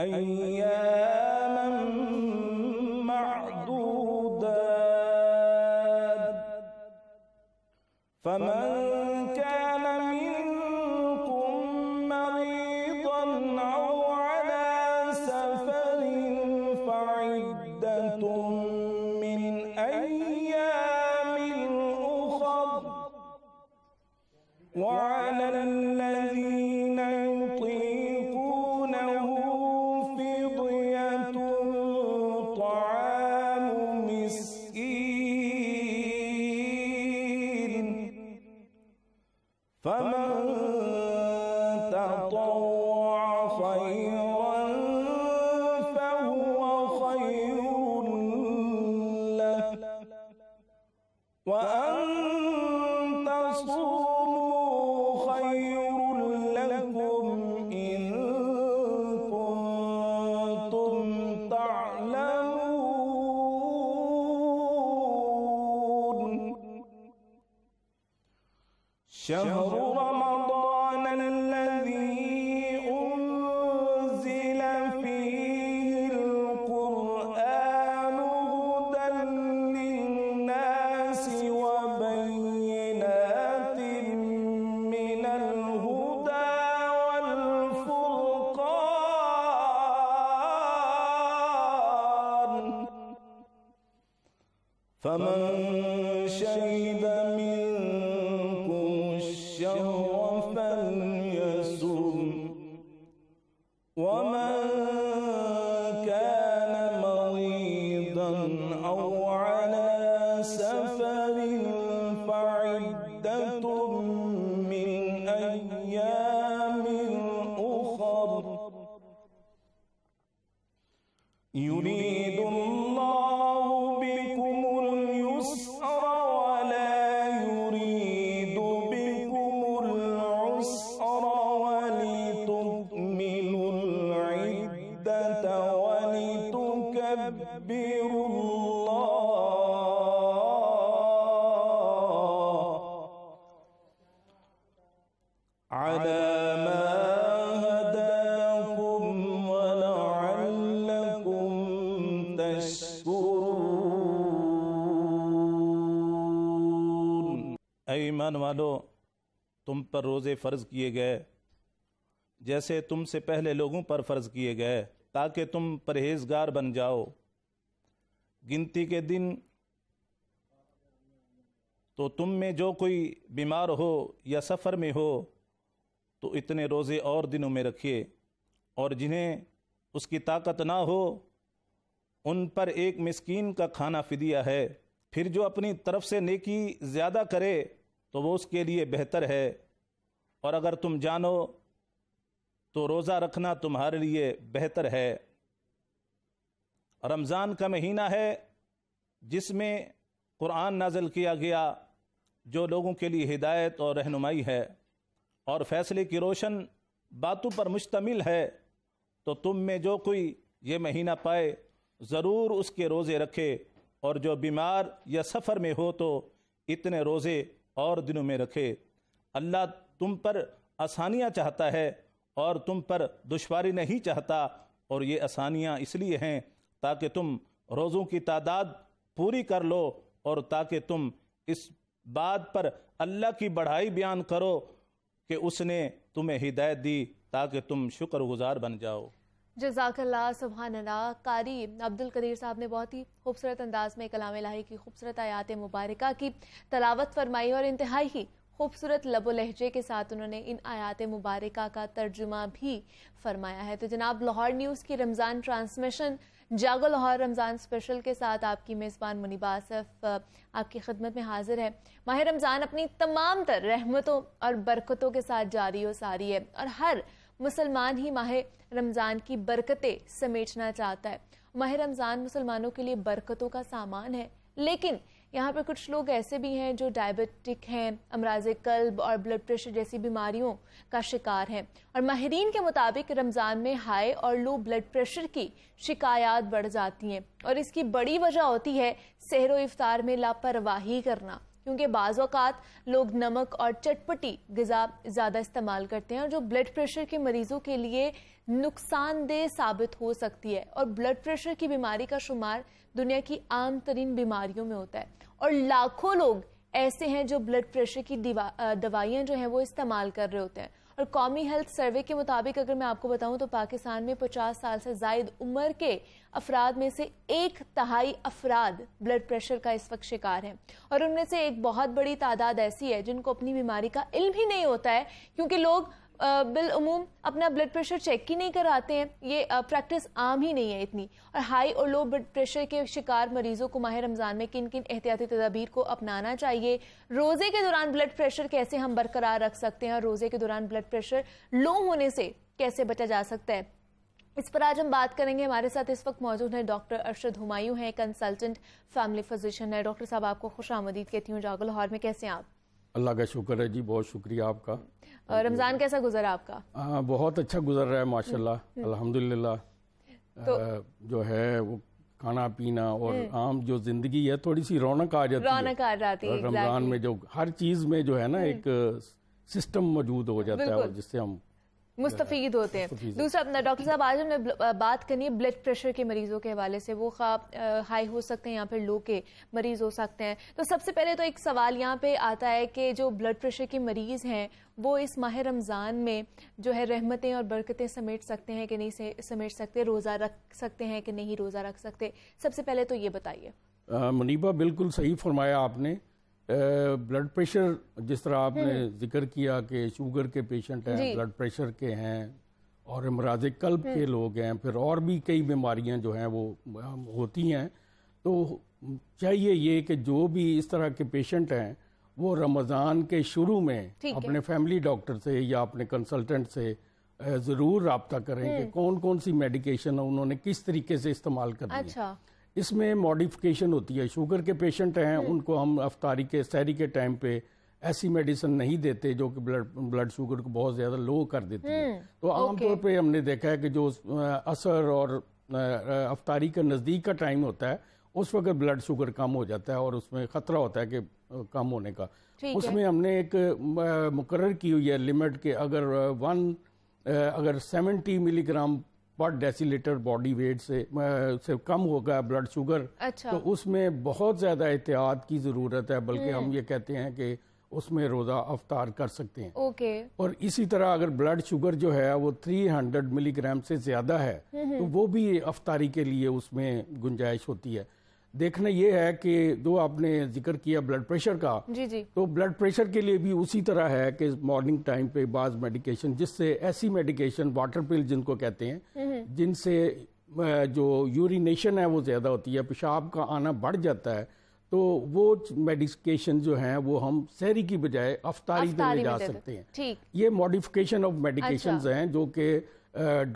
अय्यामम मअदूदात फमन कान मिनकुम मरीदन अव अला सफरिन फइद्दतुम मिन अय्यामिन उखर व अला अल्लज़ीना فمن تطوع خيرا فهو خير له وأن تصوموا خير لكم إن كنتم تعلمون شهر رمضان الذي أنزل فيه القرآن هدى للناس وبينات من الهدى والفرقان فمن شهد منكم الشهر فليصم ومن كان مريضا أو على سفر فعدة من أيام أخر يريد الله بكم اليسر ولا يريد ولتكملوا العدة ولتكبروا الله على ما هداكم ولعلكم تشكرون। ऐ ईमान वालो, तुम पर रोज़े फ़र्ज़ किए गए जैसे तुमसे पहले लोगों पर फ़र्ज़ किए गए, ताकि तुम परहेज़गार बन जाओ। गिनती के दिन तो तुम में जो कोई बीमार हो या सफ़र में हो तो इतने रोज़े और दिनों में रखिए, और जिन्हें उसकी ताकत ना हो उन पर एक मिस्कीन का खाना फ़िदिया है। फिर जो अपनी तरफ से नेकी ज़्यादा करे तो वो उसके लिए बेहतर है, और अगर तुम जानो तो रोज़ा रखना तुम्हारे लिए बेहतर है। रमज़ान का महीना है जिसमें कुरान नाज़िल किया गया, जो लोगों के लिए हिदायत और रहनुमाई है और फ़ैसले की रोशन बातों पर मुश्तमिल है। तो तुम में जो कोई ये महीना पाए ज़रूर उसके रोज़े रखे, और जो बीमार या सफ़र में हो तो इतने रोज़े और दिनों में रखे। अल्लाह तुम पर आसानियाँ चाहता है और तुम पर दुश्वारी नहीं चाहता, और ये आसानियाँ इसलिए हैं ताकि तुम रोज़ों की तादाद पूरी कर लो, और ताकि तुम इस बात पर अल्लाह की बढ़ाई बयान करो कि उसने तुम्हें हिदायत दी, ताकि तुम शुक्रगुजार बन जाओ। जज़ाकल्लाह, सुभानअल्लाह। कारी अब्दुल कदीर साहब ने बहुत ही खूबसूरत अंदाज़ में कलाम इलाही की खूबसूरत आयात मुबारक की तलावत फरमाई, और इंतहाई ही खूबसूरत लबो लहजे के साथ उन्होंने इन आयात मुबारक का तर्जुमा भी फरमाया है। तो जनाब, लाहौर न्यूज़ की रमज़ान ट्रांसमिशन जागो लाहौर रमज़ान स्पेशल के साथ आपकी मेज़बान मुनीबा आसिफ आपकी खिदमत में हाजिर है। माह रमज़ान अपनी तमाम तर रहमतों और बरकतों के साथ जारी और सारी है, और हर मुसलमान ही माह रमज़ान की बरकतें समेटना चाहता है। माह रमज़ान मुसलमानों के लिए बरकतों का सामान है, लेकिन यहाँ पर कुछ लोग ऐसे भी हैं जो डायबिटिक हैं, अमराज़े कल्ब और ब्लड प्रेशर जैसी बीमारियों का शिकार हैं, और माहिरीन के मुताबिक रमज़ान में हाई और लो ब्लड प्रेशर की शिकायत बढ़ जाती हैं, और इसकी बड़ी वजह होती है सहरो इफ्तार में लापरवाही करना क्योंकि बाज़ औक़ात लोग नमक और चटपटी ग़िज़ा ज़्यादा इस्तेमाल करते हैं और जो ब्लड प्रेशर के मरीज़ों के लिए नुकसानदेह साबित हो सकती है। और ब्लड प्रेशर की बीमारी का शुमार दुनिया की आम तरीन बीमारियों में होता है और लाखों लोग ऐसे हैं जो ब्लड प्रेशर की दवाइयाँ जो हैं वो इस्तेमाल कर रहे होते हैं। और कौमी हेल्थ सर्वे के मुताबिक अगर मैं आपको बताऊं तो पाकिस्तान में 50 साल से ज़ायद उम्र के अफराद में से 1/3 अफराद ब्लड प्रेशर का इस वक्त शिकार हैं और उनमें से एक बहुत बड़ी तादाद ऐसी है जिनको अपनी बीमारी का इल्म ही नहीं होता है क्योंकि लोग बिलअमूम अपना ब्लड प्रेशर चेक ही नहीं कराते हैं। ये प्रैक्टिस आम ही नहीं है इतनी। और हाई और लो ब्लड प्रेशर के शिकार मरीजों को माह रमज़ान में किन किन एहतियाती तदाबीर को अपनाना चाहिए, रोज़े के दौरान ब्लड प्रेशर कैसे हम बरकरार रख सकते हैं और रोज़े के दौरान ब्लड प्रेशर लो होने से कैसे बचा जा सकता है, इस पर आज हम बात करेंगे। हमारे साथ इस वक्त मौजूद हैं डॉक्टर अरशद हुमायूं हैं, कंसल्टेंट फैमिली फिजिशियन है। डॉक्टर साहब आपको खुश आमदीद कहती हूँ जागो लाहौर में, कैसे हैं आप? अल्लाह का शुक्र है जी, बहुत शुक्रिया आपका। रमज़ान कैसा गुजरा आपका? हाँ, बहुत अच्छा गुजर रहा है माशाल्लाह, अल्हम्दुलिल्लाह। तो जो है वो खाना पीना और आम जो जिंदगी है थोड़ी सी रौनक आ जाती है रमज़ान में। जो हर चीज़ में जो है ना एक सिस्टम मौजूद हो जाता है और जिससे हम मुस्तफ़ीद होते हैं। दूसरा अपना डॉक्टर साहब, आज हमने बात करनी है ब्लड प्रेशर के मरीजों के हवाले से। वो हाई हो सकते हैं या फिर लो के मरीज हो सकते हैं। तो सबसे पहले तो एक सवाल यहाँ पे आता है कि जो ब्लड प्रेशर के मरीज हैं वो इस माह रमज़ान में जो है रहमतें और बरकतें समेट सकते हैं कि नहीं समेट सकते, रोज़ा रख सकते हैं कि नहीं रोज़ा रख सकते, सबसे पहले तो ये बताइए। मुनीबा, बिल्कुल सही फरमाया आपने। ब्लड प्रेशर जिस तरह आपने जिक्र किया कि शुगर के पेशेंट हैं, ब्लड प्रेशर के हैं और अमराज़े कल्ब के लोग हैं, फिर और भी कई बीमारियां जो हैं वो होती हैं। तो चाहिए ये कि जो भी इस तरह के पेशेंट हैं वो रमज़ान के शुरू में अपने फैमिली डॉक्टर से या अपने कंसल्टेंट से ज़रूर रब्ता करें कि कौन कौन सी मेडिकेशन उन्होंने किस तरीके से इस्तेमाल करनी है। अच्छा। इसमें मॉडिफिकेशन होती है। शुगर के पेशेंट हैं, उनको हम अफ्तारी के सहरी के टाइम पे ऐसी मेडिसिन नहीं देते जो कि ब्लड शुगर को बहुत ज़्यादा लो कर देती है। तो आमतौर पे हमने देखा है कि जो असर और अफ्तारी का नज़दीक का टाइम होता है उस वक्त ब्लड शुगर कम हो जाता है और उसमें ख़तरा होता है कि कम होने का। उसमें हमने एक मुकर्रर की हुई है लिमिट के अगर 70 milligram per decilitre body weight से कम होगा ब्लड शुगर। अच्छा। तो उसमें बहुत ज़्यादा एहतियात की ज़रूरत है, बल्कि हम ये कहते हैं कि उसमें रोज़ा अफ्तार कर सकते हैं। ओके। और इसी तरह अगर ब्लड शुगर जो है वो 300 मिलीग्राम से ज़्यादा है तो वो भी अफ्तारी के लिए उसमें गुंजाइश होती है। देखना ये है कि जो आपने जिक्र किया ब्लड प्रेशर का, तो ब्लड प्रेशर के लिए भी उसी तरह है कि मॉर्निंग टाइम पे बाज मेडिकेशन जिससे ऐसी मेडिकेशन वाटर पिल जिनको कहते हैं जिनसे जो यूरिनेशन है वो ज़्यादा होती है, पेशाब का आना बढ़ जाता है, तो वो मेडिकेशन जो हैं वो हम सहरी की बजाय अफ्तारी में ले जा सकते हैं। ये मॉडिफिकेशन ऑफ मेडिकेशंस हैं जो कि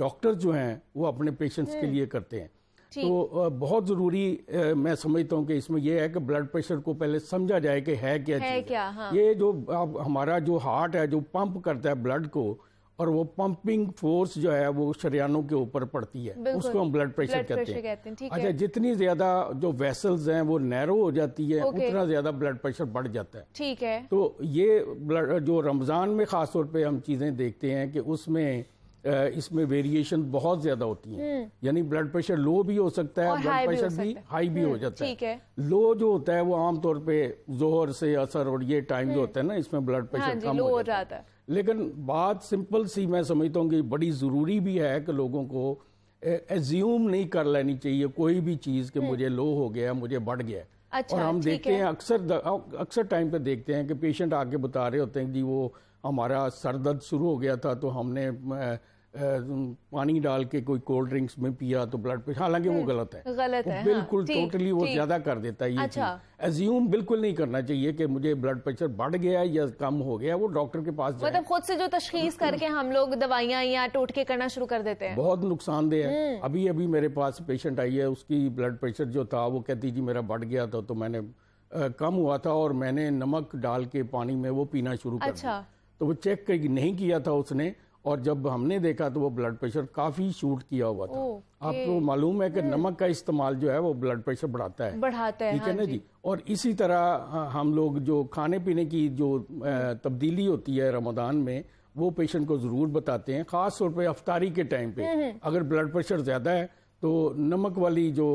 डॉक्टर जो हैं वो अपने पेशेंट्स के लिए करते हैं। तो बहुत ज़रूरी मैं समझता हूँ कि इसमें यह है कि ब्लड प्रेशर को पहले समझा जाए कि है क्या चीज़ है। हाँ। ये जो हमारा जो हार्ट है जो पंप करता है ब्लड को, और वो पंपिंग फोर्स जो है वो शरियानों के ऊपर पड़ती है, उसको हम ब्लड प्रेशर कहते हैं। अच्छा, जितनी ज्यादा जो वेसल्स हैं वो नैरो हो जाती है उतना ज्यादा ब्लड प्रेशर बढ़ जाता है। ठीक है। तो ये जो रमज़ान में खासतौर पर हम चीज़ें देखते हैं कि उसमें इसमें वेरिएशन बहुत ज्यादा होती है, यानी ब्लड प्रेशर लो भी हो सकता है, ब्लड प्रेशर भी हाई भी हो जाता है। लो जो होता है वो आमतौर पे जोहर से असर और ये टाइम जो होता है ना इसमें ब्लड प्रेशर कम हो जाता है। लेकिन बात सिंपल सी मैं समझता हूँ कि बड़ी जरूरी भी है कि लोगों को एज्यूम नहीं कर लेनी चाहिए कोई भी चीज कि मुझे लो हो गया, मुझे बढ़ गया। और हम देखते हैं अक्सर टाइम पे देखते हैं कि पेशेंट आके बता रहे होते हैं जी वो हमारा सर दर्द शुरू हो गया था तो हमने पानी डाल के कोई कोल्ड ड्रिंक्स में पिया तो ब्लड प्रेशर, हालांकि वो गलत है बिल्कुल। हाँ, टोटली वो ज्यादा कर देता है ये। अच्छा। एज्यूम बिल्कुल नहीं करना चाहिए कि मुझे ब्लड प्रेशर बढ़ गया या कम हो गया, वो डॉक्टर के पास जाए। मतलब खुद से जो तशखीस करके हम लोग दवाइयाँ या टोटके करना शुरू कर देते हैं, बहुत नुकसानदेह है। अभी अभी मेरे पास पेशेंट आई है, उसकी ब्लड प्रेशर जो था वो कहती जी मेरा बढ़ गया था तो मैंने कम हुआ था और मैंने नमक डाल के पानी में वो पीना शुरू कर दिया, तो वो चेक नहीं किया था उसने और जब हमने देखा तो वो ब्लड प्रेशर काफ़ी शूट किया हुआ था। आपको मालूम है कि नमक का इस्तेमाल जो है वो ब्लड प्रेशर बढ़ाता है, ठीक है ना जी। और इसी तरह हम लोग जो खाने पीने की जो तब्दीली होती है रमज़ान में वो पेशेंट को ज़रूर बताते हैं, ख़ास तौर पे अफ्तारी के टाइम पे। अगर ब्लड प्रेशर ज़्यादा है तो नमक वाली जो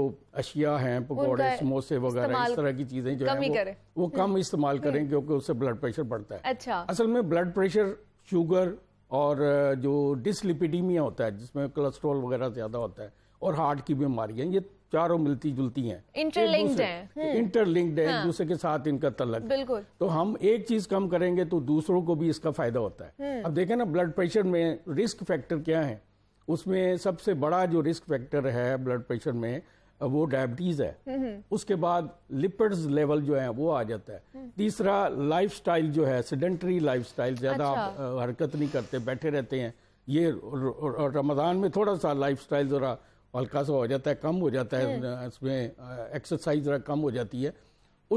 अशिया हैं, पकौड़े, समोसे वगैरह, इस तरह की चीज़ें जो है वो कम इस्तेमाल करें, क्योंकि उससे ब्लड प्रेशर बढ़ता है। अच्छा, असल में ब्लड प्रेशर शुगर और जो डिसलिपिडीमिया होता है जिसमें कोलेस्ट्रॉल वगैरह ज़्यादा होता है और हार्ट की बीमारियां, ये चारों मिलती जुलती हैं, इंटरलिंक्ड है, एक दूसरे के साथ इनका तल्लुक। बिल्कुल। तो हम एक चीज कम करेंगे तो दूसरों को भी इसका फायदा होता है। अब देखें ना, ब्लड प्रेशर में रिस्क फैक्टर क्या है, उसमें सबसे बड़ा जो रिस्क फैक्टर है ब्लड प्रेशर में वो डायबिटीज है, उसके बाद लिपिड्स लेवल जो है वो आ जाता है, तीसरा लाइफस्टाइल जो है सेडेंटरी लाइफस्टाइल, ज्यादा आप हरकत नहीं करते, बैठे रहते हैं, ये रमजान में थोड़ा सा लाइफस्टाइल जरा हल्का सा हो जाता है, कम हो जाता है, इसमें एक्सरसाइज जरा कम हो जाती है।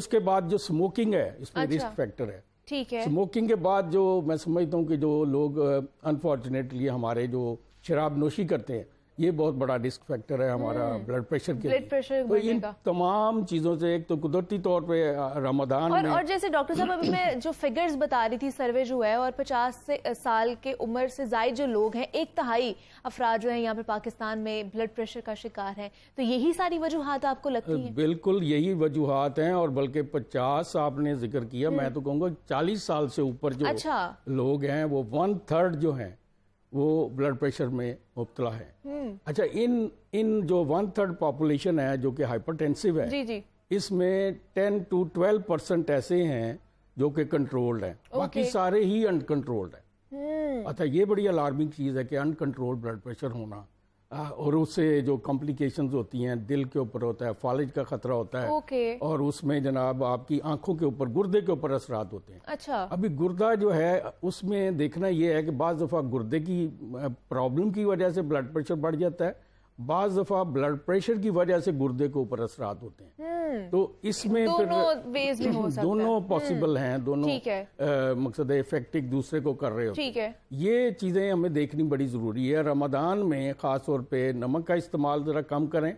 उसके बाद जो स्मोकिंग है इसमें रिस्क फैक्टर है, ठीक है। स्मोकिंग के बाद जो मैं समझता हूँ कि जो लोग अनफॉर्चुनेटली हमारे जो शराब नोशी करते हैं, ये बहुत बड़ा रिस्क फैक्टर है हमारा ब्लड प्रेशर के लिए। तो इन तमाम चीज़ों से एक तो कुदरती तौर पे रमजान में और जैसे डॉक्टर साहब अभी मैं जो फिगर्स बता रही थी, सर्वे जो है, और 50 साल के उम्र से ज़ायद जो लोग हैं, 1/3 अफराद जो है यहाँ पे पाकिस्तान में ब्लड प्रेशर का शिकार है। तो यही सारी वजूहत आपको लगती है? बिल्कुल यही वजूहत हैं, और बल्कि 50 आपने जिक्र किया, मैं तो कहूँगा 40 साल से ऊपर जो लोग हैं वो 1/3 जो हैं वो ब्लड प्रेशर में मुबतला है। अच्छा, इन जो 1/3 पॉपुलेशन है जो कि हाइपरटेंसिव है, जी। इसमें 10 to 12% ऐसे हैं जो कि कंट्रोल्ड हैं, बाकी सारे ही अनकंट्रोल्ड हैं। अच्छा, ये बड़ी अलार्मिंग चीज़ है कि अनकंट्रोल्ड ब्लड प्रेशर होना और उससे जो कॉम्प्लिकेशंस होती हैं, दिल के ऊपर होता है, फालिज का खतरा होता है, और उसमें जनाब आपकी आंखों के ऊपर, गुर्दे के ऊपर असरात होते हैं। अच्छा, अभी गुर्दा जो है उसमें देखना यह है कि बाज़ दफ़ा गुर्दे की प्रॉब्लम की वजह से ब्लड प्रेशर बढ़ जाता है, बाज़ दफ़ा ब्लड प्रेशर की वजह से गुर्दे के ऊपर असरात होते हैं। तो इसमें दोनों पॉसिबल हैं, दोनों मकसद इफेक्ट एक दूसरे को कर रहे होते हैं। ये चीज़ें हमें देखनी बड़ी ज़रूरी है। रमज़ान में ख़ास तौर पे नमक का इस्तेमाल ज़रा कम करें,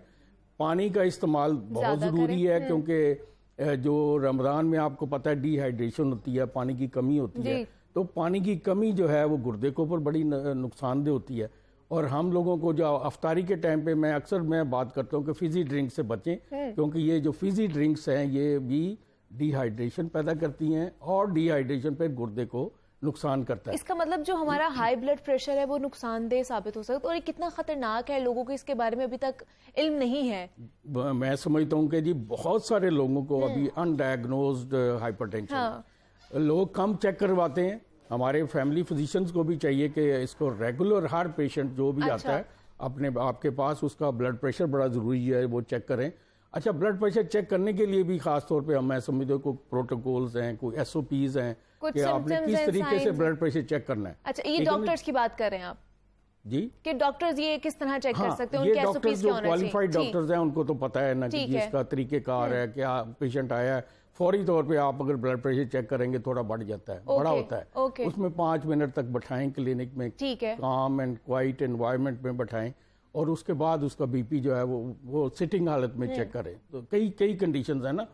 पानी का इस्तेमाल बहुत ज़रूरी है, क्योंकि जो रमज़ान में आपको पता है डिहाइड्रेशन होती है, पानी की कमी होती है, तो पानी की कमी जो है वो गुर्दे के ऊपर बड़ी नुकसानदेह होती है। और हम लोगों को जो अफ्तारी के टाइम पे मैं अक्सर बात करता हूँ कि फिजी ड्रिंक से बचें, क्योंकि ये जो फिजी ड्रिंक्स हैं ये भी डिहाइड्रेशन पैदा करती हैं और डिहाइड्रेशन पे गुर्दे को नुकसान करता है। इसका मतलब जो हमारा हाई ब्लड प्रेशर है वो नुकसानदेह साबित हो सकता है, और ये कितना खतरनाक है, लोगों को इसके बारे में अभी तक इल्म नहीं है। मैं समझता हूँ कि जी बहुत सारे लोगों को अभी अनडायग्नोज्ड हाइपरटेंशन, लोग कम चेक करवाते हैं। हमारे फैमिली फिजिशियंस को भी चाहिए कि इसको रेगुलर हर पेशेंट जो भी आता है अपने आपके पास, उसका ब्लड प्रेशर बड़ा ज़रूरी है, वो चेक करें। अच्छा, ब्लड प्रेशर चेक करने के लिए भी खास तौर पे हम मैं समझता हूँ कोई प्रोटोकॉल्स हैं, कोई SOPs हैं कि आपने किस तरीके से ब्लड प्रेशर चेक करना है। अच्छा, ये डॉक्टर्स की बात कर रहे हैं आप जी, कि डॉक्टर्स ये किस तरह चेक कर सकते हैं? ये डॉक्टर्स जो क्वालिफाइड डॉक्टर्स हैं उनको तो पता है ना कि इसका तरीक़ेकार है, क्या पेशेंट आया है, फौरी तौर पे आप अगर ब्लड प्रेशर चेक करेंगे थोड़ा बढ़ जाता है, बड़ा होता है, उसमें 5 मिनट तक बैठाएं क्लिनिक में, काम एंड क्वाइट एनवायरनमेंट में बैठाएं, और उसके बाद उसका बीपी जो है वो सिटिंग हालत में चेक करें। तो कई कंडीशंस है ना,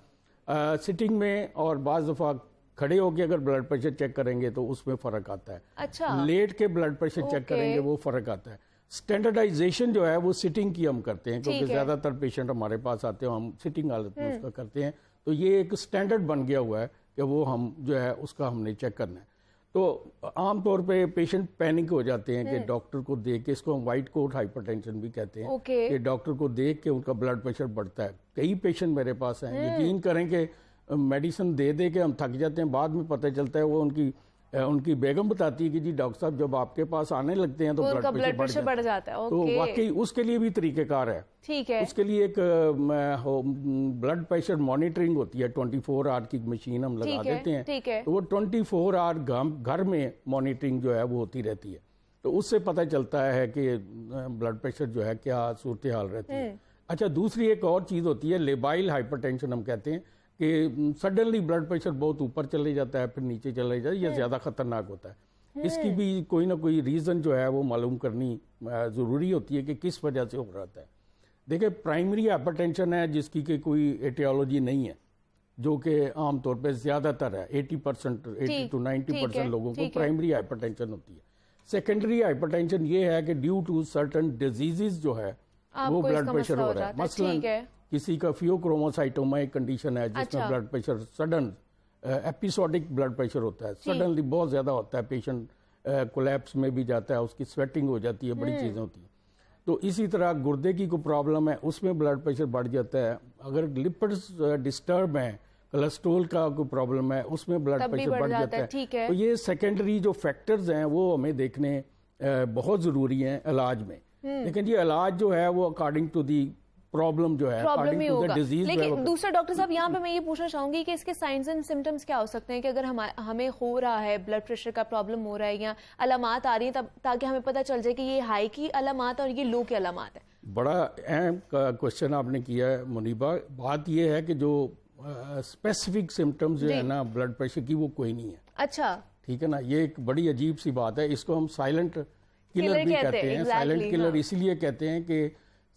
सिटिंग में और बाज़ दफ़ा खड़े होकर अगर ब्लड प्रेशर चेक करेंगे तो उसमें फ़र्क आता है। अच्छा, लेट के ब्लड प्रेशर चेक करेंगे वो फ़र्क आता है। स्टैंडर्डाइजेशन जो है वो सिटिंग की हम करते हैं, क्योंकि ज़्यादातर पेशेंट हमारे पास आते हैं, हम सिटिंग हालत में उसका करते हैं, तो ये एक स्टैंडर्ड बन गया हुआ है कि वो हम जो है उसका हमने चेक करना है। तो आमतौर पे पेशेंट पैनिक हो जाते हैं कि डॉक्टर को देख के, इसको हम व्हाइट कोट हाइपरटेंशन भी कहते हैं, कि डॉक्टर को देख के उनका ब्लड प्रेशर बढ़ता है। कई पेशेंट मेरे पास हैं, यकीन करें कि मेडिसिन दे के हम थक जाते हैं, बाद में पता चलता है वो उनकी बेगम बताती है कि जी डॉक्टर साहब जब आपके पास आने लगते हैं तो ब्लड प्रेशर बढ़ जाता है। तो वाकई उसके लिए भी तरीकेकार है, ठीक है। उसके लिए एक ब्लड प्रेशर मॉनिटरिंग होती है, 24 आवर की मशीन हम लगा देते हैं, ठीक है। तो वो 24 आवर घर में मॉनिटरिंग जो है वो होती रहती है, तो उससे पता चलता है कि ब्लड प्रेशर जो है क्या सूरत हाल रहती है। अच्छा, दूसरी एक और चीज़ होती है लेबाइल हाइपरटेंशन हम कहते हैं, कि सडनली ब्लड प्रेशर बहुत ऊपर चले जाता है फिर नीचे चले जाता है, यह ज़्यादा खतरनाक होता है। इसकी भी कोई ना कोई रीज़न जो है वो मालूम करनी ज़रूरी होती है कि किस वजह से हो रहा है। देखिए, प्राइमरी हाइपरटेंशन है जिसकी कि कोई एटियोलॉजी नहीं है, जो कि आमतौर पे ज़्यादातर है, 80% to 90% लोगों को प्राइमरी हाइपरटेंशन होती है। सेकेंडरी हाइपरटेंशन ये है कि ड्यू टू सर्टन डिजीजेज जो है वो ब्लड प्रेशर हो रहा है। मसलन किसी का फियोक्रोमोसाइटोमा एक कंडीशन है जिसमें blood pressure sudden episodic blood pressure होता है, सडनली बहुत ज़्यादा होता है, पेशेंट कोलैप्स में भी जाता है, उसकी स्वेटिंग हो जाती है, बड़ी चीज़ें होती हैं। तो इसी तरह गुर्दे की कोई प्रॉब्लम है, उसमें ब्लड प्रेशर बढ़ जाता है। अगर लिपिड्स डिस्टर्ब हैं, कोलेस्ट्रोल का कोई प्रॉब्लम है, उसमें ब्लड प्रेशर बढ़ जाता है। तो ये सेकेंडरी जो फैक्टर्स हैं वो हमें देखने बहुत ज़रूरी हैं इलाज में। लेकिन ये इलाज जो है वो अकॉर्डिंग टू दी प्रॉब्लम जो है, अकॉर्डिंग टू द डिजीज। लेकिन दूसरा डॉक्टर साहब, यहाँ पे मैं ये पूछना चाहूंगी कि इसके साइंस एंड सिम्टम्स क्या हो सकते हैं कि अगर हमें हो रहा है ब्लड प्रेशर का प्रॉब्लम हो रहा है या अलामात आ रही है, तब ताकि हमें पता चल जाए कि ये हाई की अलामात और ये लो की अलामात है। बड़ा अहम क्वेश्चन आपने किया है मुनीबा। बात यह है कि जो स्पेसिफिक सिम्टम्स जो है ना ब्लड प्रेशर की वो कोई नहीं है। अच्छा, ठीक है ना, ये एक बड़ी अजीब सी बात है। इसको हम साइलेंट किलर भी कहते हैं। साइलेंट किलर इसलिए कहते हैं कि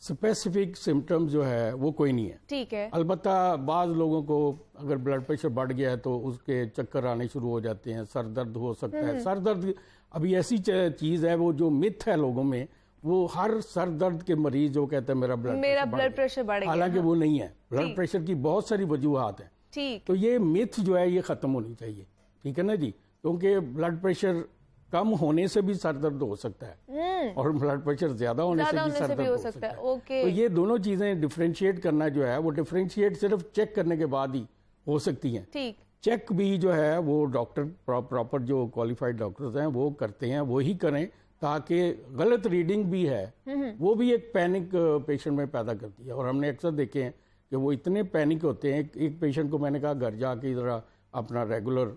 स्पेसिफिक सिम्टम्स जो है वो कोई नहीं है। ठीक है, अलबत्ता बाज लोगों को अगर ब्लड प्रेशर बढ़ गया है तो उसके चक्कर आने शुरू हो जाते हैं, सर दर्द हो सकता है। सर दर्द अभी ऐसी चीज है वो जो मिथ है लोगों में, वो हर सर दर्द के मरीज जो कहते हैं मेरा ब्लड प्रेशर बढ़ गया, हालांकि वो नहीं है। ब्लड प्रेशर की बहुत सारी वजूहात है। ठीक, तो ये मिथ जो है ये खत्म होनी चाहिए, ठीक है ना जी, क्योंकि ब्लड प्रेशर कम होने से भी सर दर्द हो सकता है और ब्लड प्रेशर ज्यादा होने से भी सर दर्द हो सकता है। ओके, तो ये दोनों चीजें डिफरेंशिएट करना जो है वो डिफरेंशिएट सिर्फ चेक करने के बाद ही हो सकती हैं। ठीक, चेक भी जो है वो डॉक्टर प्रॉपर जो क्वालिफाइड डॉक्टर्स हैं वो करते हैं, वो ही करें, ताकि गलत रीडिंग भी है वो भी एक पैनिक पेशेंट में पैदा करती है। और हमने अक्सर देखे हैं कि वो इतने पैनिक होते हैं। एक पेशेंट को मैंने कहा घर जाके जरा अपना रेगुलर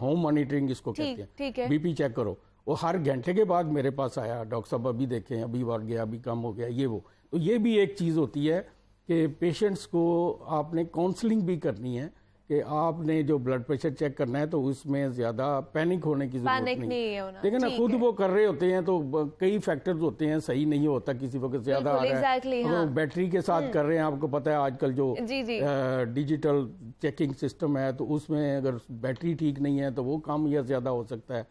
होम मॉनिटरिंग इसको कहते हैं, बीपी चेक करो, वो हर घंटे के बाद मेरे पास आया, डॉक्टर साहब अभी देखें, अभी बढ़ गया, अभी कम हो गया, ये वो। तो ये भी एक चीज़ होती है कि पेशेंट्स को आपने काउंसलिंग भी करनी है कि आपने जो ब्लड प्रेशर चेक करना है तो उसमें ज़्यादा पैनिक होने की जरूरत नहीं है। देखिए ना, खुद वो कर रहे होते हैं तो कई फैक्टर्स होते हैं, सही नहीं होता, किसी वक्त ज़्यादा आ रहा है, बैटरी के साथ कर रहे हैं। आपको पता है आजकल जो डिजिटल चेकिंग सिस्टम है तो उसमें अगर बैटरी ठीक नहीं है तो वो कम या ज़्यादा हो सकता है।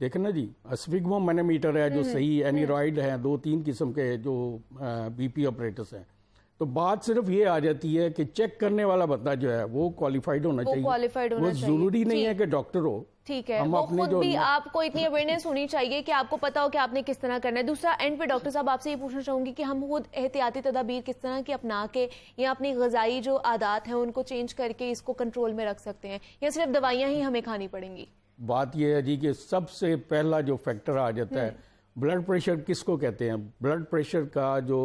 देखे ना जी, स्फिग्मो मैनोमीटर है जो सही, एनेरॉइड है, 2-3 किस्म के जो बीपी ऑपरेटर्स हैं। तो बात सिर्फ ये आ जाती है कि चेक करने वाला बंदा जो है वो क्वालिफाइड होना चाहिए। वो जरूरी नहीं है कि डॉक्टर हो। ठीक है, हम अपने जो भी आपको इतनी अवेयरनेस होनी चाहिए कि आपको पता हो कि आपने किस तरह करना है। दूसरा, एंड पे डॉक्टर साहब आपसे ये पूछना चाहूंगी कि हम खुद एहतियाती तदाबीर किस तरह की अपना के या अपनी गजाई जो आदत है उनको चेंज करके इसको कंट्रोल में रख सकते हैं या सिर्फ दवाइयाँ ही हमें खानी पड़ेंगी। बात यह है जी कि सबसे पहला जो फैक्टर आ जाता है, ब्लड प्रेशर किसको कहते हैं, ब्लड प्रेशर का जो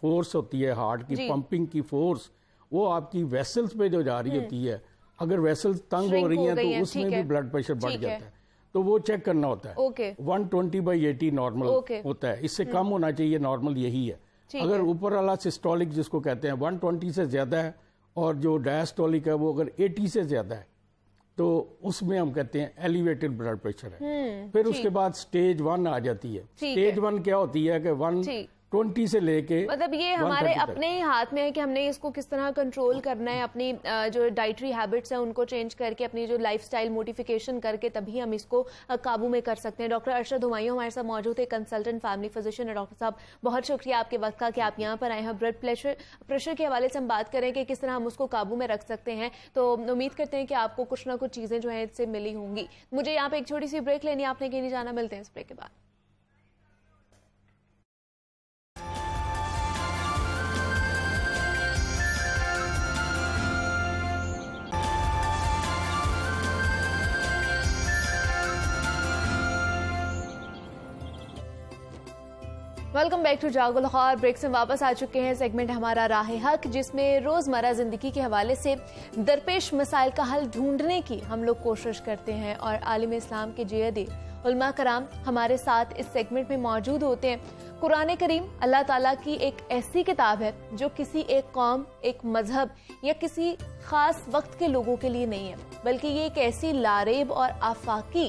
फोर्स होती है, हार्ट की पंपिंग की फोर्स, वो आपकी वेसल्स पे जो जा रही होती है, अगर वेसल्स तंग हो रही हैं तो उसमें भी ब्लड प्रेशर बढ़ जाता है। तो वो चेक करना होता है। 120/80 नॉर्मल होता है, इससे कम होना चाहिए, नॉर्मल यही है। अगर ऊपर वाला सिस्टोलिक जिसको कहते हैं 120 से ज़्यादा है और जो डायस्टोलिक है वो अगर 80 से ज़्यादा है तो उसमें हम कहते हैं एलिवेटेड ब्लड प्रेशर है। फिर उसके बाद स्टेज 1 आ जाती है। स्टेज 1 क्या होती है कि 120 से लेके, मतलब ये हमारे अपने ही हाथ में है कि हमने इसको किस तरह कंट्रोल करना है, अपनी जो डाइटरी हैबिट्स हैं उनको चेंज करके, अपनी जो लाइफस्टाइल मोडिफिकेशन करके, तभी हम इसको काबू में कर सकते हैं। डॉक्टर अरशद हमायूं हमारे साथ मौजूद है, कंसल्टेंट फैमिली फिजिशियन है। डॉक्टर साहब बहुत शुक्रिया आपके वक्त का कि आप यहाँ पर आए हैं। ब्लड प्रेशर के हवाले से हम बात करें कि किस तरह हम उसको काबू में रख सकते हैं, तो उम्मीद करते हैं कि आपको कुछ ना कुछ चीज़ें जो है इससे मिली होंगी। मुझे यहाँ पर एक छोटी सी ब्रेक लेनी है, आपने कहीं नहीं जाना, मिलते हैं इस ब्रेक के बाद। वेलकम बैक टू जागो लाहौर। ब्रेक से वापस आ चुके हैं। सेगमेंट हमारा राह हक, जिसमें रोज़मर्रा ज़िंदगी के हवाले से दरपेश मसाइल का हल ढूंढने की हम लोग कोशिश करते हैं और आलिम इस्लाम के जैदे उल्मा कराम हमारे साथ इस सेगमेंट में मौजूद होते हैं। कुरान करीम अल्लाह ताला की एक ऐसी किताब है जो किसी एक कौम, एक मजहब या किसी खास वक्त के लोगों के लिए नहीं है, बल्कि ये एक ऐसी लारेब और आफाकी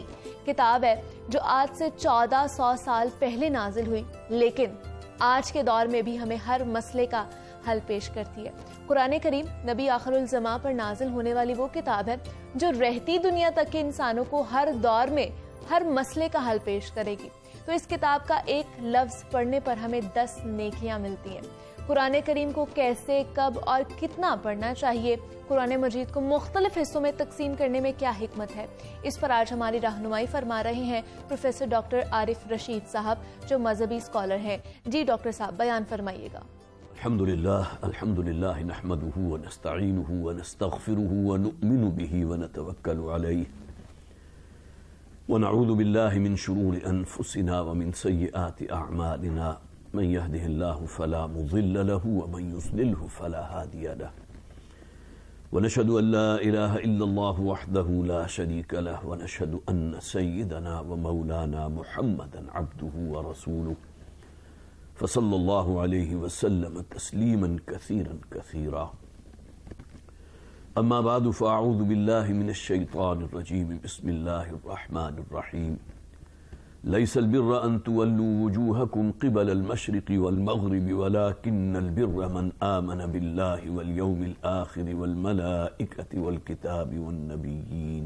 किताब है जो आज से 1400 साल पहले नाजिल हुई, लेकिन आज के दौर में भी हमें हर मसले का हल पेश करती है। कुरान करीम नबी आखिरुल ज़मा पर नाजिल होने वाली वो किताब है जो रहती दुनिया तक के इंसानों को हर दौर में हर मसले का हल पेश करेगी। तो इस किताब का एक लफ्ज़ पढ़ने पर हमें 10 नेकियां मिलती हैं। कुरान करीम को कैसे, कब और कितना पढ़ना चाहिए, कुरान मजीद को मुख्तलिफ हिस्सों में तकसीम करने में क्या हिकमत है, इस पर आज हमारी रहनुमाई फरमा रहे हैं प्रोफेसर डॉक्टर आरिफ रशीद साहब जो मजहबी स्कॉलर हैं। जी डॉक्टर साहब, बयान फरमाइएगा। अल्हम्दुलिल्लाह नहमदुहु व नस्तईनुहु व नस्तगफिरुहु व नुमिनु बिही व नतवक्कलु अलैहि व नऊज़ु बिल्लाहि मिन शुरूरि अनफुसिना व मिन सय्यिआति अअमालिना मन यहदिहिल्लाहु फला मुदिल्ल लहु व मन युद्लिल्हु फला हादिय लहु व नशहदु अन ला इलाहा इल्लल्लाहु वहदहु ला शरीक लहु व नशहदु अन्न सय्यिदना व मौलाना मुहम्मदन अब्दुहु व रसूलुहु फसल्लल्लाहु अलैहि वसल्लम तस्लीमन कसीरन कसीरा। अम्मा बाद फ़अऊज़ु बिल्लाहि मिनश शैतानिर रजीम बिस्मिल्लाहिर रहमानिर रहीम। लैसल बिर्र अन तुवल्लू वजूहकुम क़िबलल मशरिक़ि वल मग़रिबि वलाकिन्नल बिर्र मन आमन बिल्लाहि वल यौमिल आख़िरि वल मलाइकति वल किताबि वन नबिय्यीन